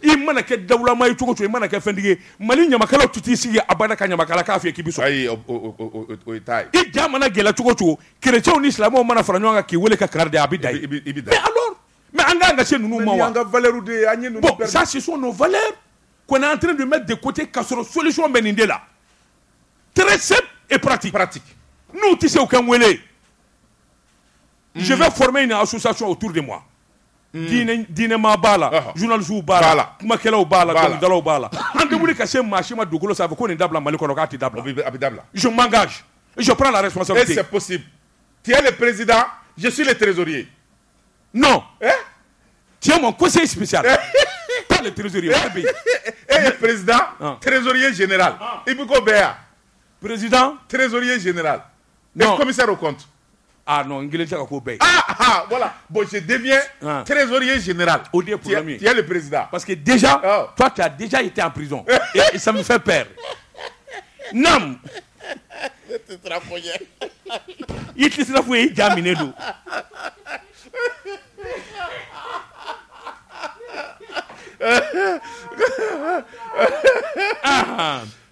imanake dawlama ituko to imanake fendige mali nyamakala tutisi ya abana ka nyamakala ka afye kibiso ayi o itai ijamana gela tuko to chrétien ni islam o mana faranyanga ki wole ka karde abidai ibidai mais anga chez nous mawa anga valeur de anyi nous perdre ça ce sont nos valeurs qu'on est en train de mettre de côté kasoro solution beninde là très simple et pratique nous tissé aucun wele. Je vais former une association autour de moi. Dine ma bala, journaliste ou bala, makela ou bala, dala ou bala. Andebouli kache machima dogolo ça veut qu'on est dabla malikolo kati dabla. Je m'engage et je prends la responsabilité. Et c'est possible. Tu es le président, je suis le trésorier. Non. Tu es mon conseiller spécial. Pas le trésorier. Et le président, trésorier général. Ibuko Béa. Président, trésorier général. Le commissaire au compte. Ah non, voilà. Bon, je deviens trésorier général. Tu es le président. Parce que déjà, toi, tu as déjà été en prison. Et ça me fait peur. Non. Il te sera fouillé, jaminé d'où.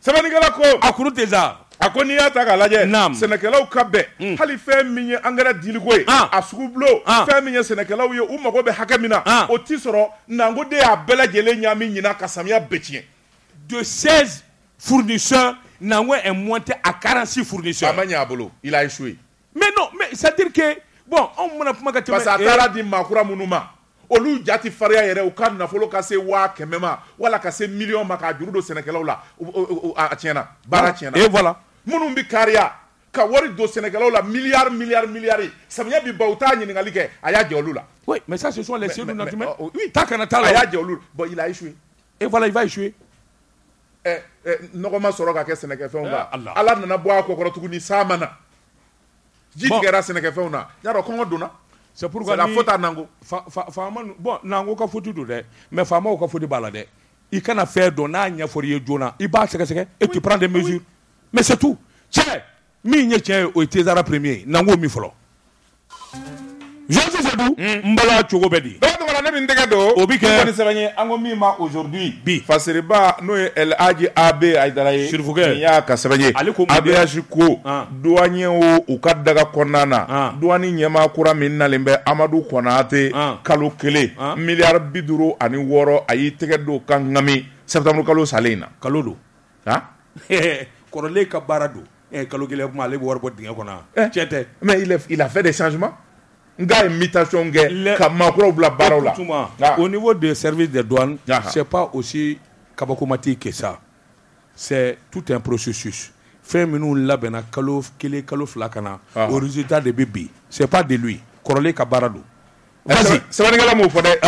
Ça va, Nicolas Koum. À Kourou Téza. Akonia tagalaje senekela ukabe hali femminye angara diligwe asugublo femminye senekela uye umagobe hakamina otisoro nangode abela jele nyami nyina kasamia betien de 16 fournisseurs nangwe est monté à 46 fournisseurs amanya abolo il a échoué mais non mais c'est à dire que bon on m'a pas gâté parce atara di makura munuma olu jati faria yere ukana na folo kase wa kemema wala kase million makajuru do senekela ula atiena bara tiena et voilà Mounumbi Karia, Kawari do Sénégal, la milliard. Ça vient de Bauta, Ningalike, Aya Jolula. Oui, mais ça, ce sont les cellules naturelles. Oui, Takanatala, Aya Jolul. Bon, il a échoué. Et voilà, il va échouer. Normalement, Soroka, qu'est-ce que c'est qu'on va? Allah n'a pas à quoi tu connais ça, mana. Jigera, c'est qu'on fait là. Y'a aucun donna. C'est pourquoi la faute à Nango. Faman, bon, Nango, qu'a foutu de mais Faman, qu'a foutu balader. Il can affaire donna, n'y a fourrier Jonah. Il bat, c'est que et tu prends des mesures. Mais c'est tout. Tiens, migne tiens au Tézara premier, nango mi folo. Joseph Adou, Mbala Chogobedi. Donc voilà, nous n'dégado. Obi que. On est sévigné, angomi ma aujourd'hui. B. Faseriba, nous el aji ab aïdalaye. Surfouge. Nia kasévigné. Ab ajiko. Douanier ou kaddaga konana. Douani nyama kura minna lembe Amadou Konate. Kalokele. Milliard biduro ani woro ayi tegado kangami. Septembre kalo salena. Kalolo. Ah. Mais il a fait des changements. Au niveau des services des douanes, ce n'est pas aussi kabakomatique que ça. C'est tout un processus. Fais-nous la bena kalof, kele kalof lakana, au résultat des bébés. Ce n'est pas de lui. Korole kabarado. Vas-y, c'est vrai que la mot faudrait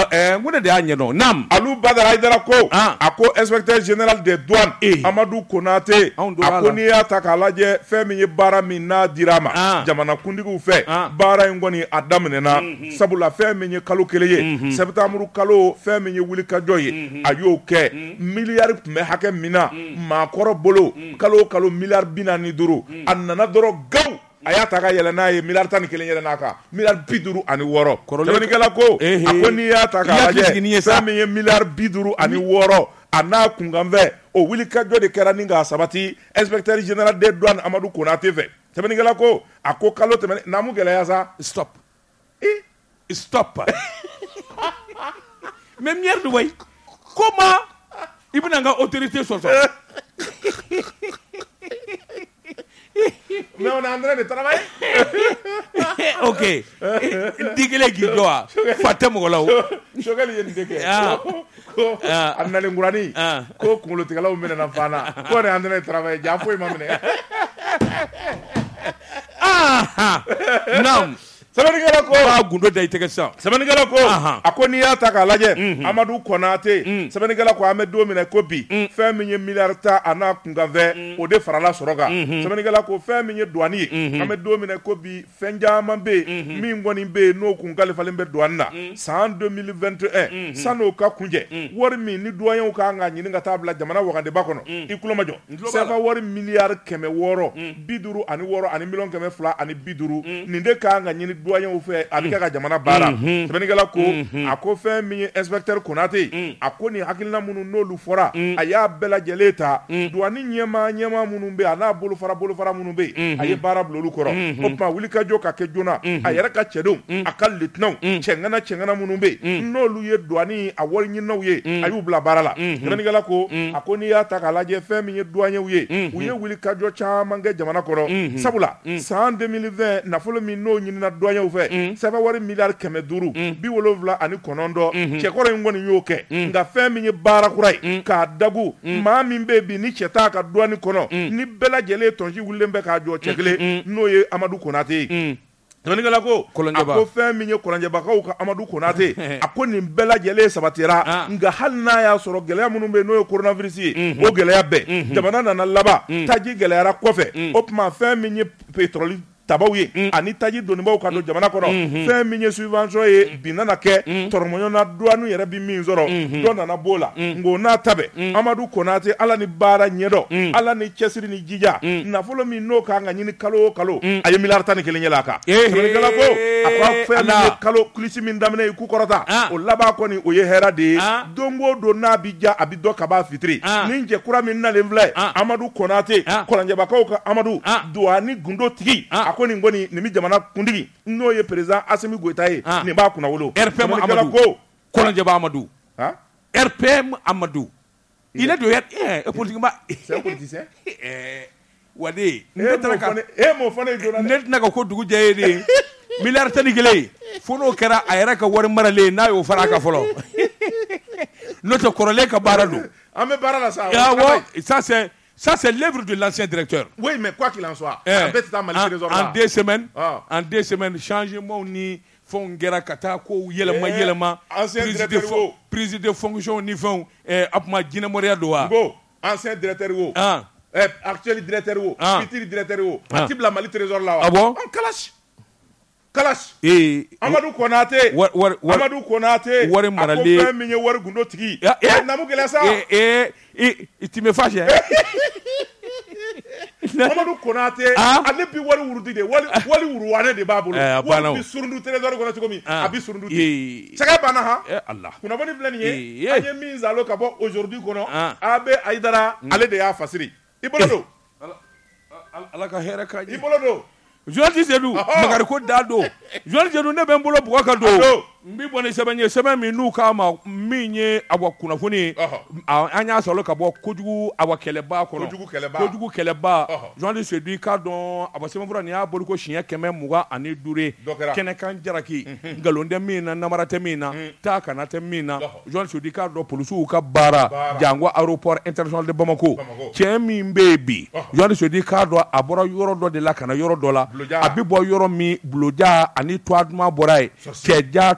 Nam Alou Badaraïdara Ko, Ako inspecteur général des douanes Amadou Konate, Akonia Takalaje, Femini Baramina Dirama, Jamana Kundigu Fe, Bara Ngoni Adamena, Sabula Femini Kalokeleye, Septamuru Kalo, Femini Wilikajoye, Ayoke, Milliard Mehakemina, Makoro Bolo, Kalo Kalo Milliard Binani Duru, Ananadoro Go. Ayataka yelanaye milartani kelen yelanaka milar biduru ani woro koronikala ko akoni yataka aje sami milar biduru ani woro ana kungamve o wilika jode keraninga sabati inspecteur général des douanes Amadou Konate ve temenikala ko akokalo temene namugela yasa stop stop même hier de way comment ibnanga autorité sortant mais on est en train de travailler. Ok. Dikele Gidoa. Fatem Golao. Chogal Yendeke. Annalengurani. Koko Lotikala Menafana. On est en train de travailler. Jafoué Mamene. Ah non. Samanigalo ko gundo dai tekesan samanigalo ko akonia takalaje Amadou Konate samanigalo ko amedo mina kopi feminye milarta anakungave ode farala soroga samanigalo ko feminye douani amedo mina kopi fenja mambe mingoni be no kungale falembe douana 2021 sanoka kunje wormi ni doyen ka nganyi nga tabla jamana wakande bakono ikulomajo seva wor milliard keme woro biduru ani woro ani million keme fla ani biduru ninde ka nganyi citoyen ou fait avec la jamana bara c'est ben gala ko ako fait mi inspecteur Konate ako ni hakilna munu no lu fora aya bela jeleta duani nyema nyema munu be ala bolu fara munu be aye bara blolu koro oppa wilika joka ke jona ayara ka chedum akal litnau chengana munu be no lu ye duani awol nyi no ye ayu bla bara la c'est ben gala ko ako ni ata kala je fait mi duani uye uye wilika joka manga jamana koro sabula 2020 nafolo mi no nyi na duani ou fait ça va wari milliard kemeduru biwolovla ani konondo chekore ngoni yoke nga femi nye bara kurai ka dagu mami mbebi ni cheta ka duani kono ni bela jele tonji wulembe ka jo chekle noye Amadou Konate Donnegalako ako femi nye kolanjebaka uka Amadou Konate ako ni bela jele sabatira nga halna ya soro gelea munumbe noyo coronavirus o gelea be jamana na laba taji gelea ra kofe opma femi nye petroli tabawi anita ji doni ba o ka do jamana ko ro fe mi nye subvention e binana ke tormoyo na duanu yere bi mi nzoro dona na bola ngo na tabe Amadou Konate ala ni bara nyedo ala ni chesiri ni jija na follow mi no ka nga nyini kalo ayo milar tan ke lenyela ka sebe kala ko akwa fe na kalo kulisi mi ndamne ku korota o laba ko ni oye hera de dongo do na bija abido kaba fitri ninje kura mi na levle Amadou Konate kolanje ba ko ka Amadou duani gundo tiki koni ngoni ni mijamana kundigi no ye president Assimi Goita ye ne ba kuna wolo RPM Amadou kolonje ba Amadou hein RPM Amadou il est de être politiquement c'est un politicien wade netraka e mo fane dona net naka ko dugu jaye ni milliard tani gele fono kera ayra ka war marale na yo faraka folo notre corolé ka baralo amé barala ça ça c'est ça, c'est l'œuvre de l'ancien directeur. Oui, mais quoi qu'il en soit, en deux semaines, changement ni fongera katako yelema ancien directeur prise de fonction ni fond apma dinamoria doa. Ancien directeur actuel directeur petit directeur type la Mali Trésor là. Ah bon? En kalash. Amadou Konate. Waré maralé. Ako minye waré gundo tiki. Namu kelasa. Tu me fâches. Amadou Konate. Allez puis waré urudi de waré uruane de babolo. Waré puis surundu trésor konate komi. Abi surundu. Chaque bana ha. Allah. Kuna bani blaniye. Aye mise à l'occasion aujourd'hui kono. Abe aidara. Allez de ya fasiri. Ibolodo. Allah kahera kaji. Ibolodo. Jordi Zedou, Magariko Dado. Jordi Zedou ne ben bolo buka do. Mbi bone seben minu ka ma minye awakuna funi. Anya solo ka bo kojugu awakeleba ko. Kojugu keleba. Jordi Zedou ka don abasema vura ni abolu ko shinya keme muga ani dure. Kene kan jaraki ngalonde mina namara temina ta kana temina. Jordi Zedou ka do polusu ka bara jangwa aéroport international de Bamako. Chemi mbebi. Jordi Zedou ka do abora yoro do de la kana yoro do la. Abibo yoromi bloja ani toadma borai keja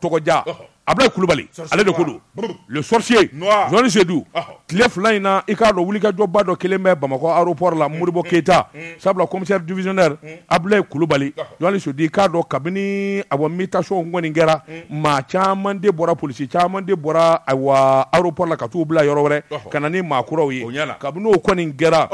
tokoja abla kulubali ale de kodo le sorcier Jean Sedou clef laina ikado wulika jobba do keleme Bamako aéroport la Modibo Keita sabla commissaire divisionnaire abla kulubali Jean Sedou ikado kabini awamita so ngoni ngera ma chamande bora police chamande bora awa aéroport la katubla yorore kanani makurowi kabino koni ngera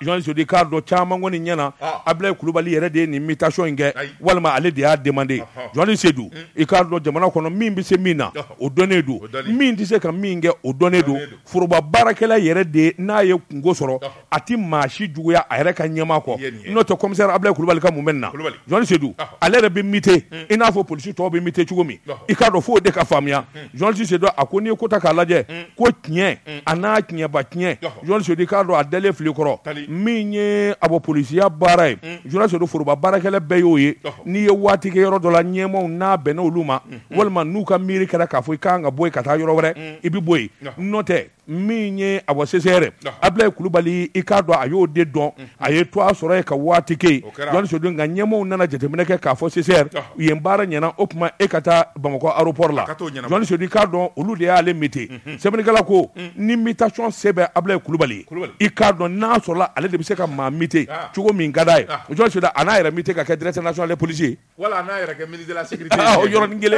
Jean Jodi Cardo Chama ngoni nyana abla Kulubali yere de ni imitation nge walma ale de a demander Jean Sedou e Cardo jamana kono mimbi se mina o donedu mindi se ka minge o donedu furuba barakela yere de na ye ngosoro ati mashi juya ayere ka nyama ko noto commissaire abla Kulubali ka mumenna Jean Sedou ale rebe mité ina fo police to be mité chugomi e Cardo fo de ka famia Jean Sedou akoni ko takalaje ko tien ana tien ba tien Jean Jodi Cardo adele fliko minye abo policier barai jona se do furuba barakele beyoye ni ye wati ke yoro dola nyemo na beno luma walma nuka miri kada kafoi kanga boy kata yoro wore ibi boy note minye abo sesere abla Kulubali ikado ayo de don aye toa soro ka wati ke jona se do nganyemo na jetemene ke kafo sesere yembara nyana opma ekata Bamako aéroport la jona se do ikado olude ale miti sebeni kala ko ni imitation sebe abla Kulubali ikado na sola ale de bise ka mamite chugo mingadae Jean Sedou anaira mite ka directeur national des policiers wala anaira ka ministre de la sécurité o yoron ngele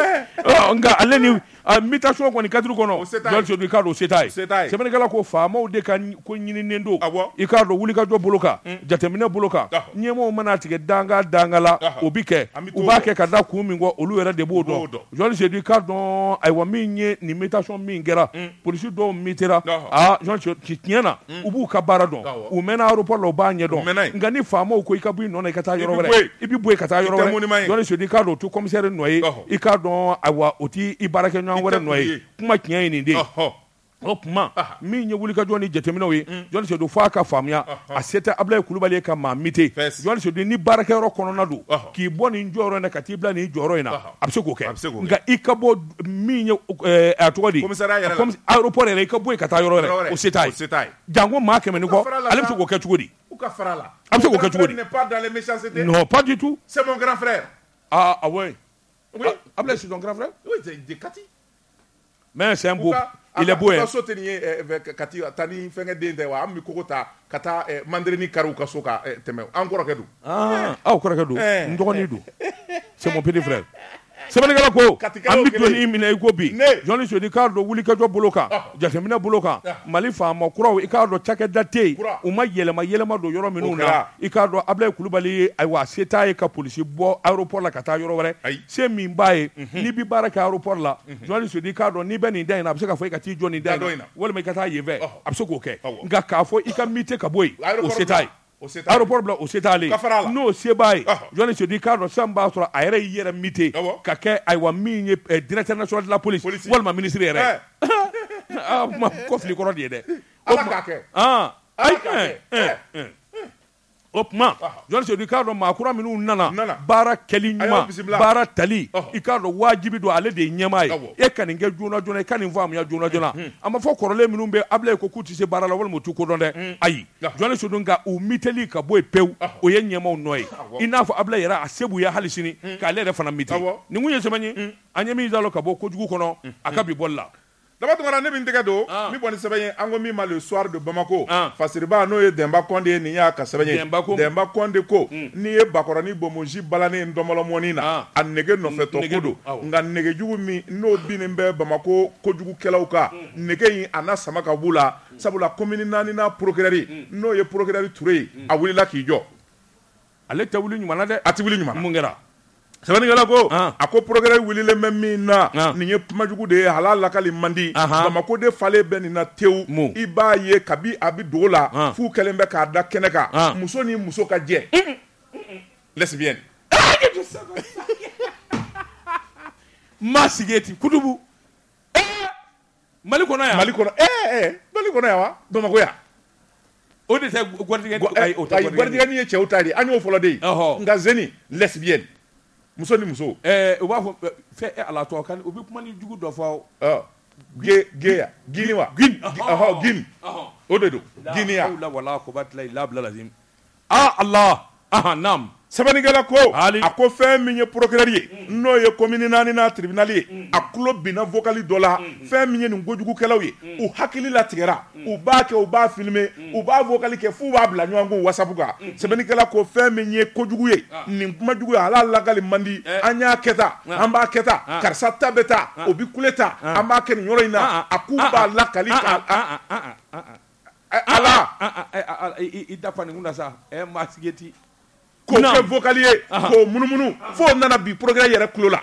nga ale ni imitation ko ni kadru kono Jean Sedou ka do setai wallahi semene kala ko faama o de kan ko nyini nendo ikardo wuli ka do boloka jatemine boloka nyemo manatige danga dangala obike ubake kada kumingo oluwera de bodo joni je du cardon aiwaminye ni metation mingera police do mitera ah joni chitiana ubu kabaradon o mena aeroport lo banye don ngani faama ko ikabu no na ikata yorobere ibibwe kata yorobere joni je du cardon to commissaire noye ikardon aiwa oti ibarake nyanwere noye kuma kyen ni de Opma, mi nyewulika joni jetemina we, joni se do faka famia, aseta abla kulubali ka mamite, joni se do ni baraka ro konona do, ki boni njoro na katibla ni njoro ina, abseko ke, nga ikabo mi nye atwadi, comme aéroport ele ikabo e katayoro ele, o setai, jango make meniko, alemso ko ketugodi, o ka farala, abseko ketugodi, n'est pas dans les méchancetés. Non, pas du tout. C'est mon grand frère. Ah ah ouais. Oui, abla c'est ton grand frère? Oui, c'est de Kati. Mais c'est un beau. Il est beau. Il c'est mon petit frère. C'est mon petit frère. Aéroport blanc au Sétalé. Non, c'est bail. Je ne sais pas si je aéré hier mité. Kake Aiwa Mine, directeur national de la police. Voilà ma ministre. Ah, ma coffre le coron d'aider. Ah, Opma, John se Ricardo Makura Minou Nana, Bara Kelinuma, Bara Tali, Ricardo Wajibi doit aller de Niamai, et Kaninga Juna Juna, Kaninva Mia Juna Juna. Ama for Corole Minumbe, Abla Kokuti se Bara Lawal Motukodonde, Aïe, John Sudunga ou Miteli Kaboy Peu, Oye Niamon Noy. Enough Abla Yara, Sebuya Halicini, Kalera Fanamiti. Nimuya Semani, Anyami Zalokabo, Kojukono, Akabi Bolla. D'abord, on a un indicado, mais on s'est engomé le soir de Bamako. Facilba noé d'embaconde, n'y a qu'à s'éveiller d'embaconde co, n'y a bacorani bomoji balané d'omolomonina, à neguer nos fêtes au goudou. On a négéjoumi no binimbe Bamako, Kojugu Kelauka, Negei Anasamaka Bula, Sabula Cominanina Procurari, no ye Procurari Tree, à Willa Kijo. Allez, t'as voulu une malade à Tibulinuma, Mungera. C'est vrai que go. À quoi progrès Willy le même na. N'y a pas de halal la calimandi. Bamako de fallait benina teu. Iba ye kabi abidola. Fou kelembe kada keneka. Musoni musoka dje. Lesbienne. Masigeti kudubu. Malikona. Malikona wa. Bamako ya. Ode se guardigani ye cheutari. Anyo folodei. Ngazeni lesbienne. Musoni muso. Oba fait ala to kan obi kuma ni jugu do fa o. Geya, Guinea. Guinea. Odedo. Guinea. La wala ko bat la ilaha lazim. Ah Allah. Aha nam. Sebenigala ko ako fe minye procureur no ye commune nani na tribunal ye. Aklo bina vocali dola fe minye ngojugu kelaw ye. O hakili la tigera. O ba ke o ba filmer, o ba vocali ke fu ba bla nyango WhatsApp ka. Sebenigala ko fe minye kojugu ye. Ni majugu ala lagali mandi anya keta, amba keta, karsata beta, obi kuleta, amba ke nyoroina akuba la kalika. Ala ida fani nguna sa e masigeti ko ke vocalier ko munumunu fo nana bi progrès yere kulo la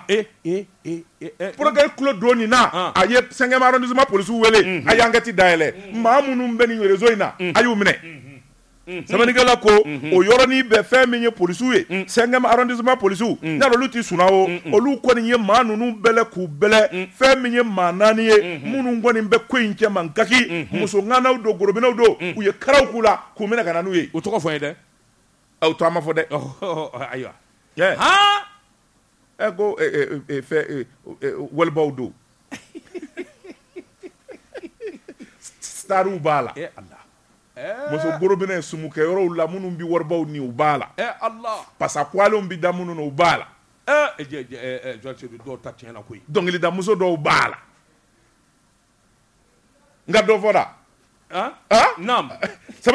progrès kulo doni na aye 5e arrondissement police wele ayangati daele ma munu mbeni rezo ina ayu mine samanigala ko o yoroni be feminye police we 5e arrondissement police na loluti sunao olu ko ni ma nunu bele ku bele feminye mananiye munu ngoni be ko inche mankaki muso ngana udo gorobina udo uye karakula ku mena kananu ye utoko fo ide automa for that. Ayo. Yeah. Ha? Ego fe welbaudu. Staru bala. Eh Allah. Moso gorobene sumuke yoro la munu mbi warbaw ni ubala. Eh Allah. Pasa kwalo mbi damunu no ubala. Eh George do tatiana koyi. Donc il da muso do ubala. Ngado fora. Nam. ou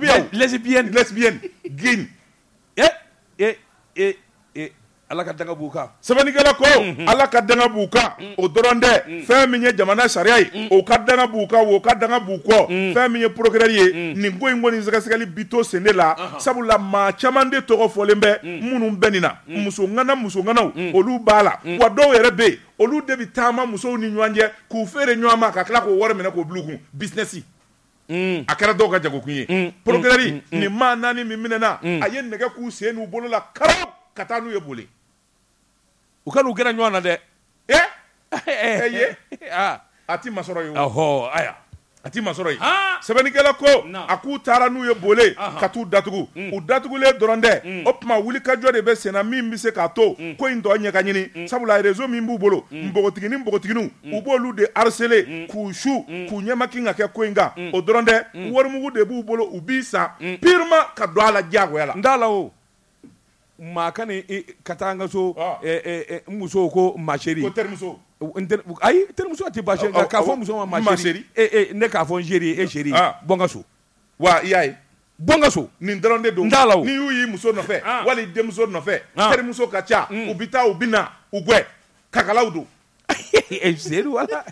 bien lesbienne gin ala ka danga buka sabani kala ko ala ka danga buka o doronde feminye jamana shariai o ka danga buka o ka danga buko feminye procurerier ni ngoi ngoni zakasikali bito senela sabula ma chamande toro folembe munu benina muso ngana olu bala wado erebe olu debi tama muso ni nyanje ku fere nyama ka kala ko wormena ko blugun businessi a kɛra dɔw ka jago kun ye procureur ni maa naani min minɛna a ye nɛgɛ k'u sen n'u bolo la karab ka taa n'u ye boli u ka n'u gɛrɛ ɲɔgɔn na dɛ a ti masɔrɔ ye o aya a ti masɔrɔ ye sɛbɛnnikɛla ko a k'u taara n'u ye boli ka t'u datugu u datugulen dɔrɔn dɛ o tuma wulikajɔ de bɛ sen na min bɛ se k'a to ko in tɔ ɲɛ ka ɲini sabula réseau min b'u bolo nbogotiginiw u b'olu de harceler k'u su k'u ɲɛmakin ka kɛ ko in kan o dɔrɔn dɛ warimugu de b'u bolo u b'i san pirima ka don a la diyagoya la n t'a la o maa ka nin ka taa n ka so n muso ko ma chérie ko terimuso. Ayi terimuso a tɛ baasi nka k'a fɔ muso ma ma chérie ne k'a fɔ n chérie e chérie bɔ n ka so wa i y'a ye bɔ n ka so nin dɔrɔn de don n t'a la o n'i y'u y'i muso nɔfɛ wali i denmuso nɔfɛ terimuso ka ca u bɛ taa u bɛ na u gwɛ kakalaw don seeru wala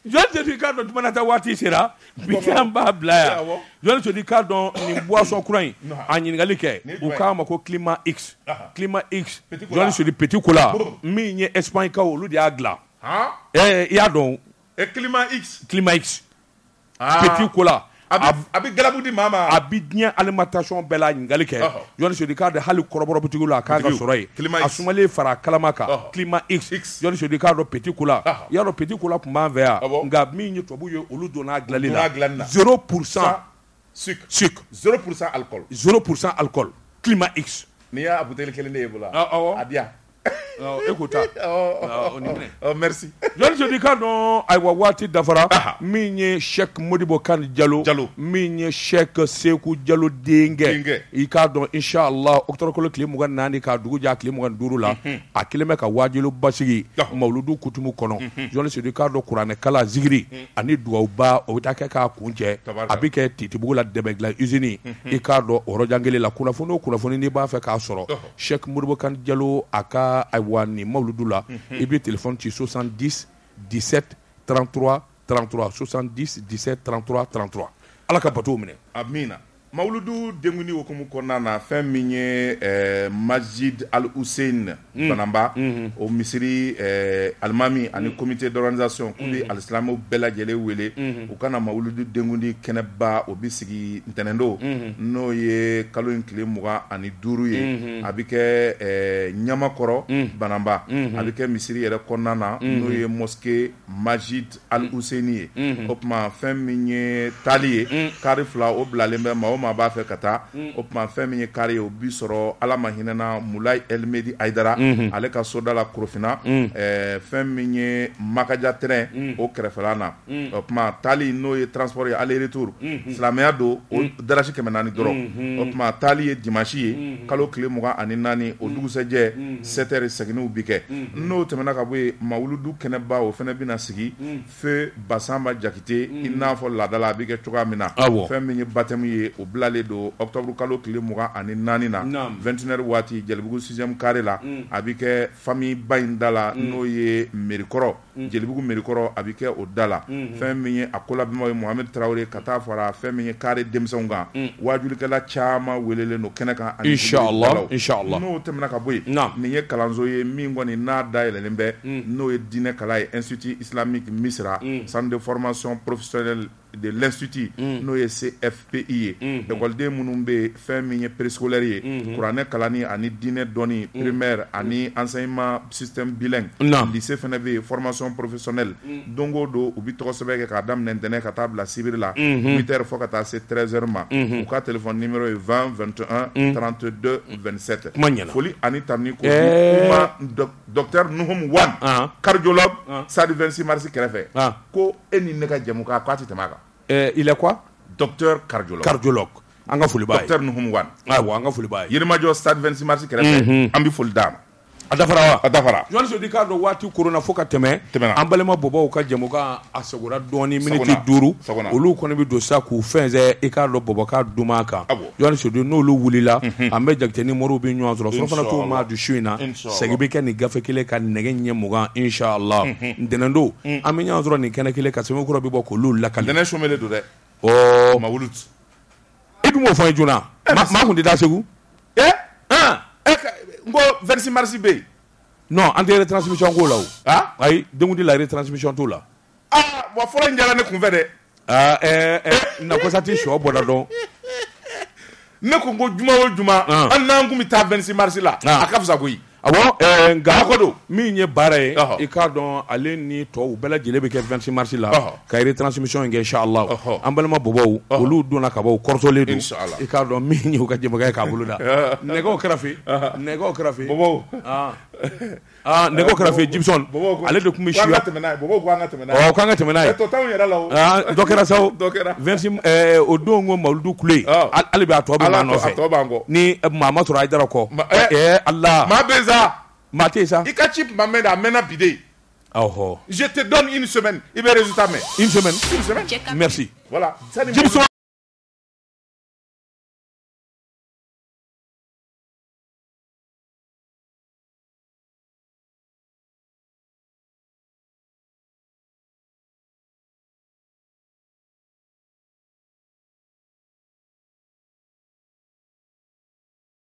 jɔnni sɛti k'a dɔn tuma na ta waati sera bi an b'a bila yan jɔnni sɛti k'a dɔn nin boisson kura in a ɲininkali kɛ u k'a ma ko climat x jɔnni sɛti petit cola min ye Espagne kaw olu de y'a dilan i y'a dɔn climat x petit cola a bɛ galabu di maa ma a bɛ diɲɛ alimentation bɛɛ la ɲininkali kɛ jɔnni sɛti k'a dɔn hali kɔrɔbɔrɔ bitigiw la k'a ka sɔrɔ yen a sumalen fara kalama kan climat x jɔnni sɛti k'a dɔn petit cola i y'a dɔn petit cola tun b'an fɛ yan nka min ye tubabu ye olu donna a dilanli la 0% sucre 0% alcool climat x n'i y'a buteli kelen de ye bolo a di yan. Merci. Je dis quand Aywa Wati Dafara, Migne Cheikh Modibo Kane Diallo, Migne Cheikh Sekou Diallo Dengue. Il cadre Inch'Allah, octobre le climat nani cadre du climat mougan durula. A kilomètre à Wadjelo Basigi, Mauloudou Koutoumou Konon. Je dis quand Kourane Kala Zigri, Ani Douaouba, Outakaka Kunche, Abike Titiboula Debegla Usini, il cadre Orojangele la Koulafono, Koulafoni Niba Fekasoro, Cheikh Modibo Kane Diallo, Aka Aywa. Ni Mauloudoula, et bien téléphone 70 17 33 33 70 17 33 33. Allah kapato mine. Amina. Mauloudou Dengouni Okomu Konana, fin minier Majid Al-Hussein Banamba, au Misri Al-Mami, à un comité d'organisation, Koudi Al-Islamo Bella Djele Wele, au Kana Mauloudou Dengouni Keneba, au Bissigi Ntenendo, Noye Kalouin Kile Moura, Anidourou, Abike Nyamakoro Banamba, Abike Misri Ere Konana, Noye Mosquée Majid Al-Husseini, Opma, fin minier Talié, Karifla, Oblalembe Mao. Ma ba fɛ ka taa o tuma fɛn min ye kari ye o bi sɔrɔ ala ma hinɛ na Mulayi Elmedi Aidara ale ka soda la Korofina fɛn min ye Makaja terrain o kɛrɛfɛla na o tuma tali n'o ye transport ye aller retour silamɛya don o darasi 400 dɔrɔn o tuma tali ye dimanche ye kalo tile 24 o dugusɛjɛ 7h seginniw bi kɛ n'o tɛmɛna ka bɔ yen Mawuludu Kɛnɛba o fana bɛna sigi feu Basamba Jakite i n'a fɔ laadala a bɛ kɛ cogoya min na fɛn min ye batɛmu ye bilale do octobre kalo tile 24 na 21h waati Jelibugu 6e carré la abike famille Bayinda la no ye merikoro Jelibugu merikoro abike odala femme akola bima Mohamed Traoré kata fara femme carré demsonga wajulikala chama welele no kenaka inshallah inshallah no temna ka boy niye kalanzo ye mingo ni na daile lembe no ye dine kala institut islamique Misra centre de formation professionnelle de l'institut no ye CFPI de golde munumbe femme préscolaire Kourane kalani ani dine doni primaire ani enseignement système bilingue lycée FNV formation professionnelle dongo do ubitro sebeke ka dam nentene ka table la sibir la 8h fo ka ta c'est 13h ma ou ka téléphone numéro 20 21 32 27 folie ani tamni ko docteur Nuhum Wan cardiologue sa du 26 mars krefe ko eni neka jamuka kwati temaga. Il est quoi? Docteur cardiologue. Cardiologue. Anga Fulibaye. Docteur Nuhum Wan. Ah ouais, Anga Fulibaye. Yirimajo stade 26 mars Kerefe. Ambi Fuldam. Adafara. Adafara. Joan se dit qu'à l'ouati corona foka teme. Ambalema bobo ka jamuka asegura doni minute duru. Olu konebi dosa ku fenze ikalo boboka dumaka. Joan se dit no lu wulila ambe jakteni morobi nyo azro. Fofana to ma du shuina. Segibeke ni gafekele ka negenye muga inshallah. Ndenando amenya azro ni kenekele ka semo kuro bibo ko lul lakal. Dene shomele do de. Oh mawulut. Idumo fo ejuna. Ma kunde da segu. Eh? Ah. Ngo versi marsi bay non ande retransmission ko law ah ay dengundi la retransmission to la ah wa folo ndala ne kunvede ah na ko sati show boda don ne ko ngo juma wo juma an nangu mi ta versi marsi la akafza goyi awo nga kodo mi nye bare e ka don ale ni to u bela jele be ke 26 mars la ka retransmission nge inshallah ambalma bobo olu dona ka bo kortole do e ka don mi nyu ka jema ka buluda nego krafi bobo ah nego krafi Gibson ale de kumishia bobo ko ngata mena o ka ngata mena e to taw yera lawo ah dokera saw dokera 26 odongo mauludu kule ale be atoba na no fe ni mama to raidara ko allah ma Matesa. Il cachip ma mère amena bidé. Oh. Je te donne une semaine. Il me résultat mais. Une semaine. Merci. Voilà. Jimson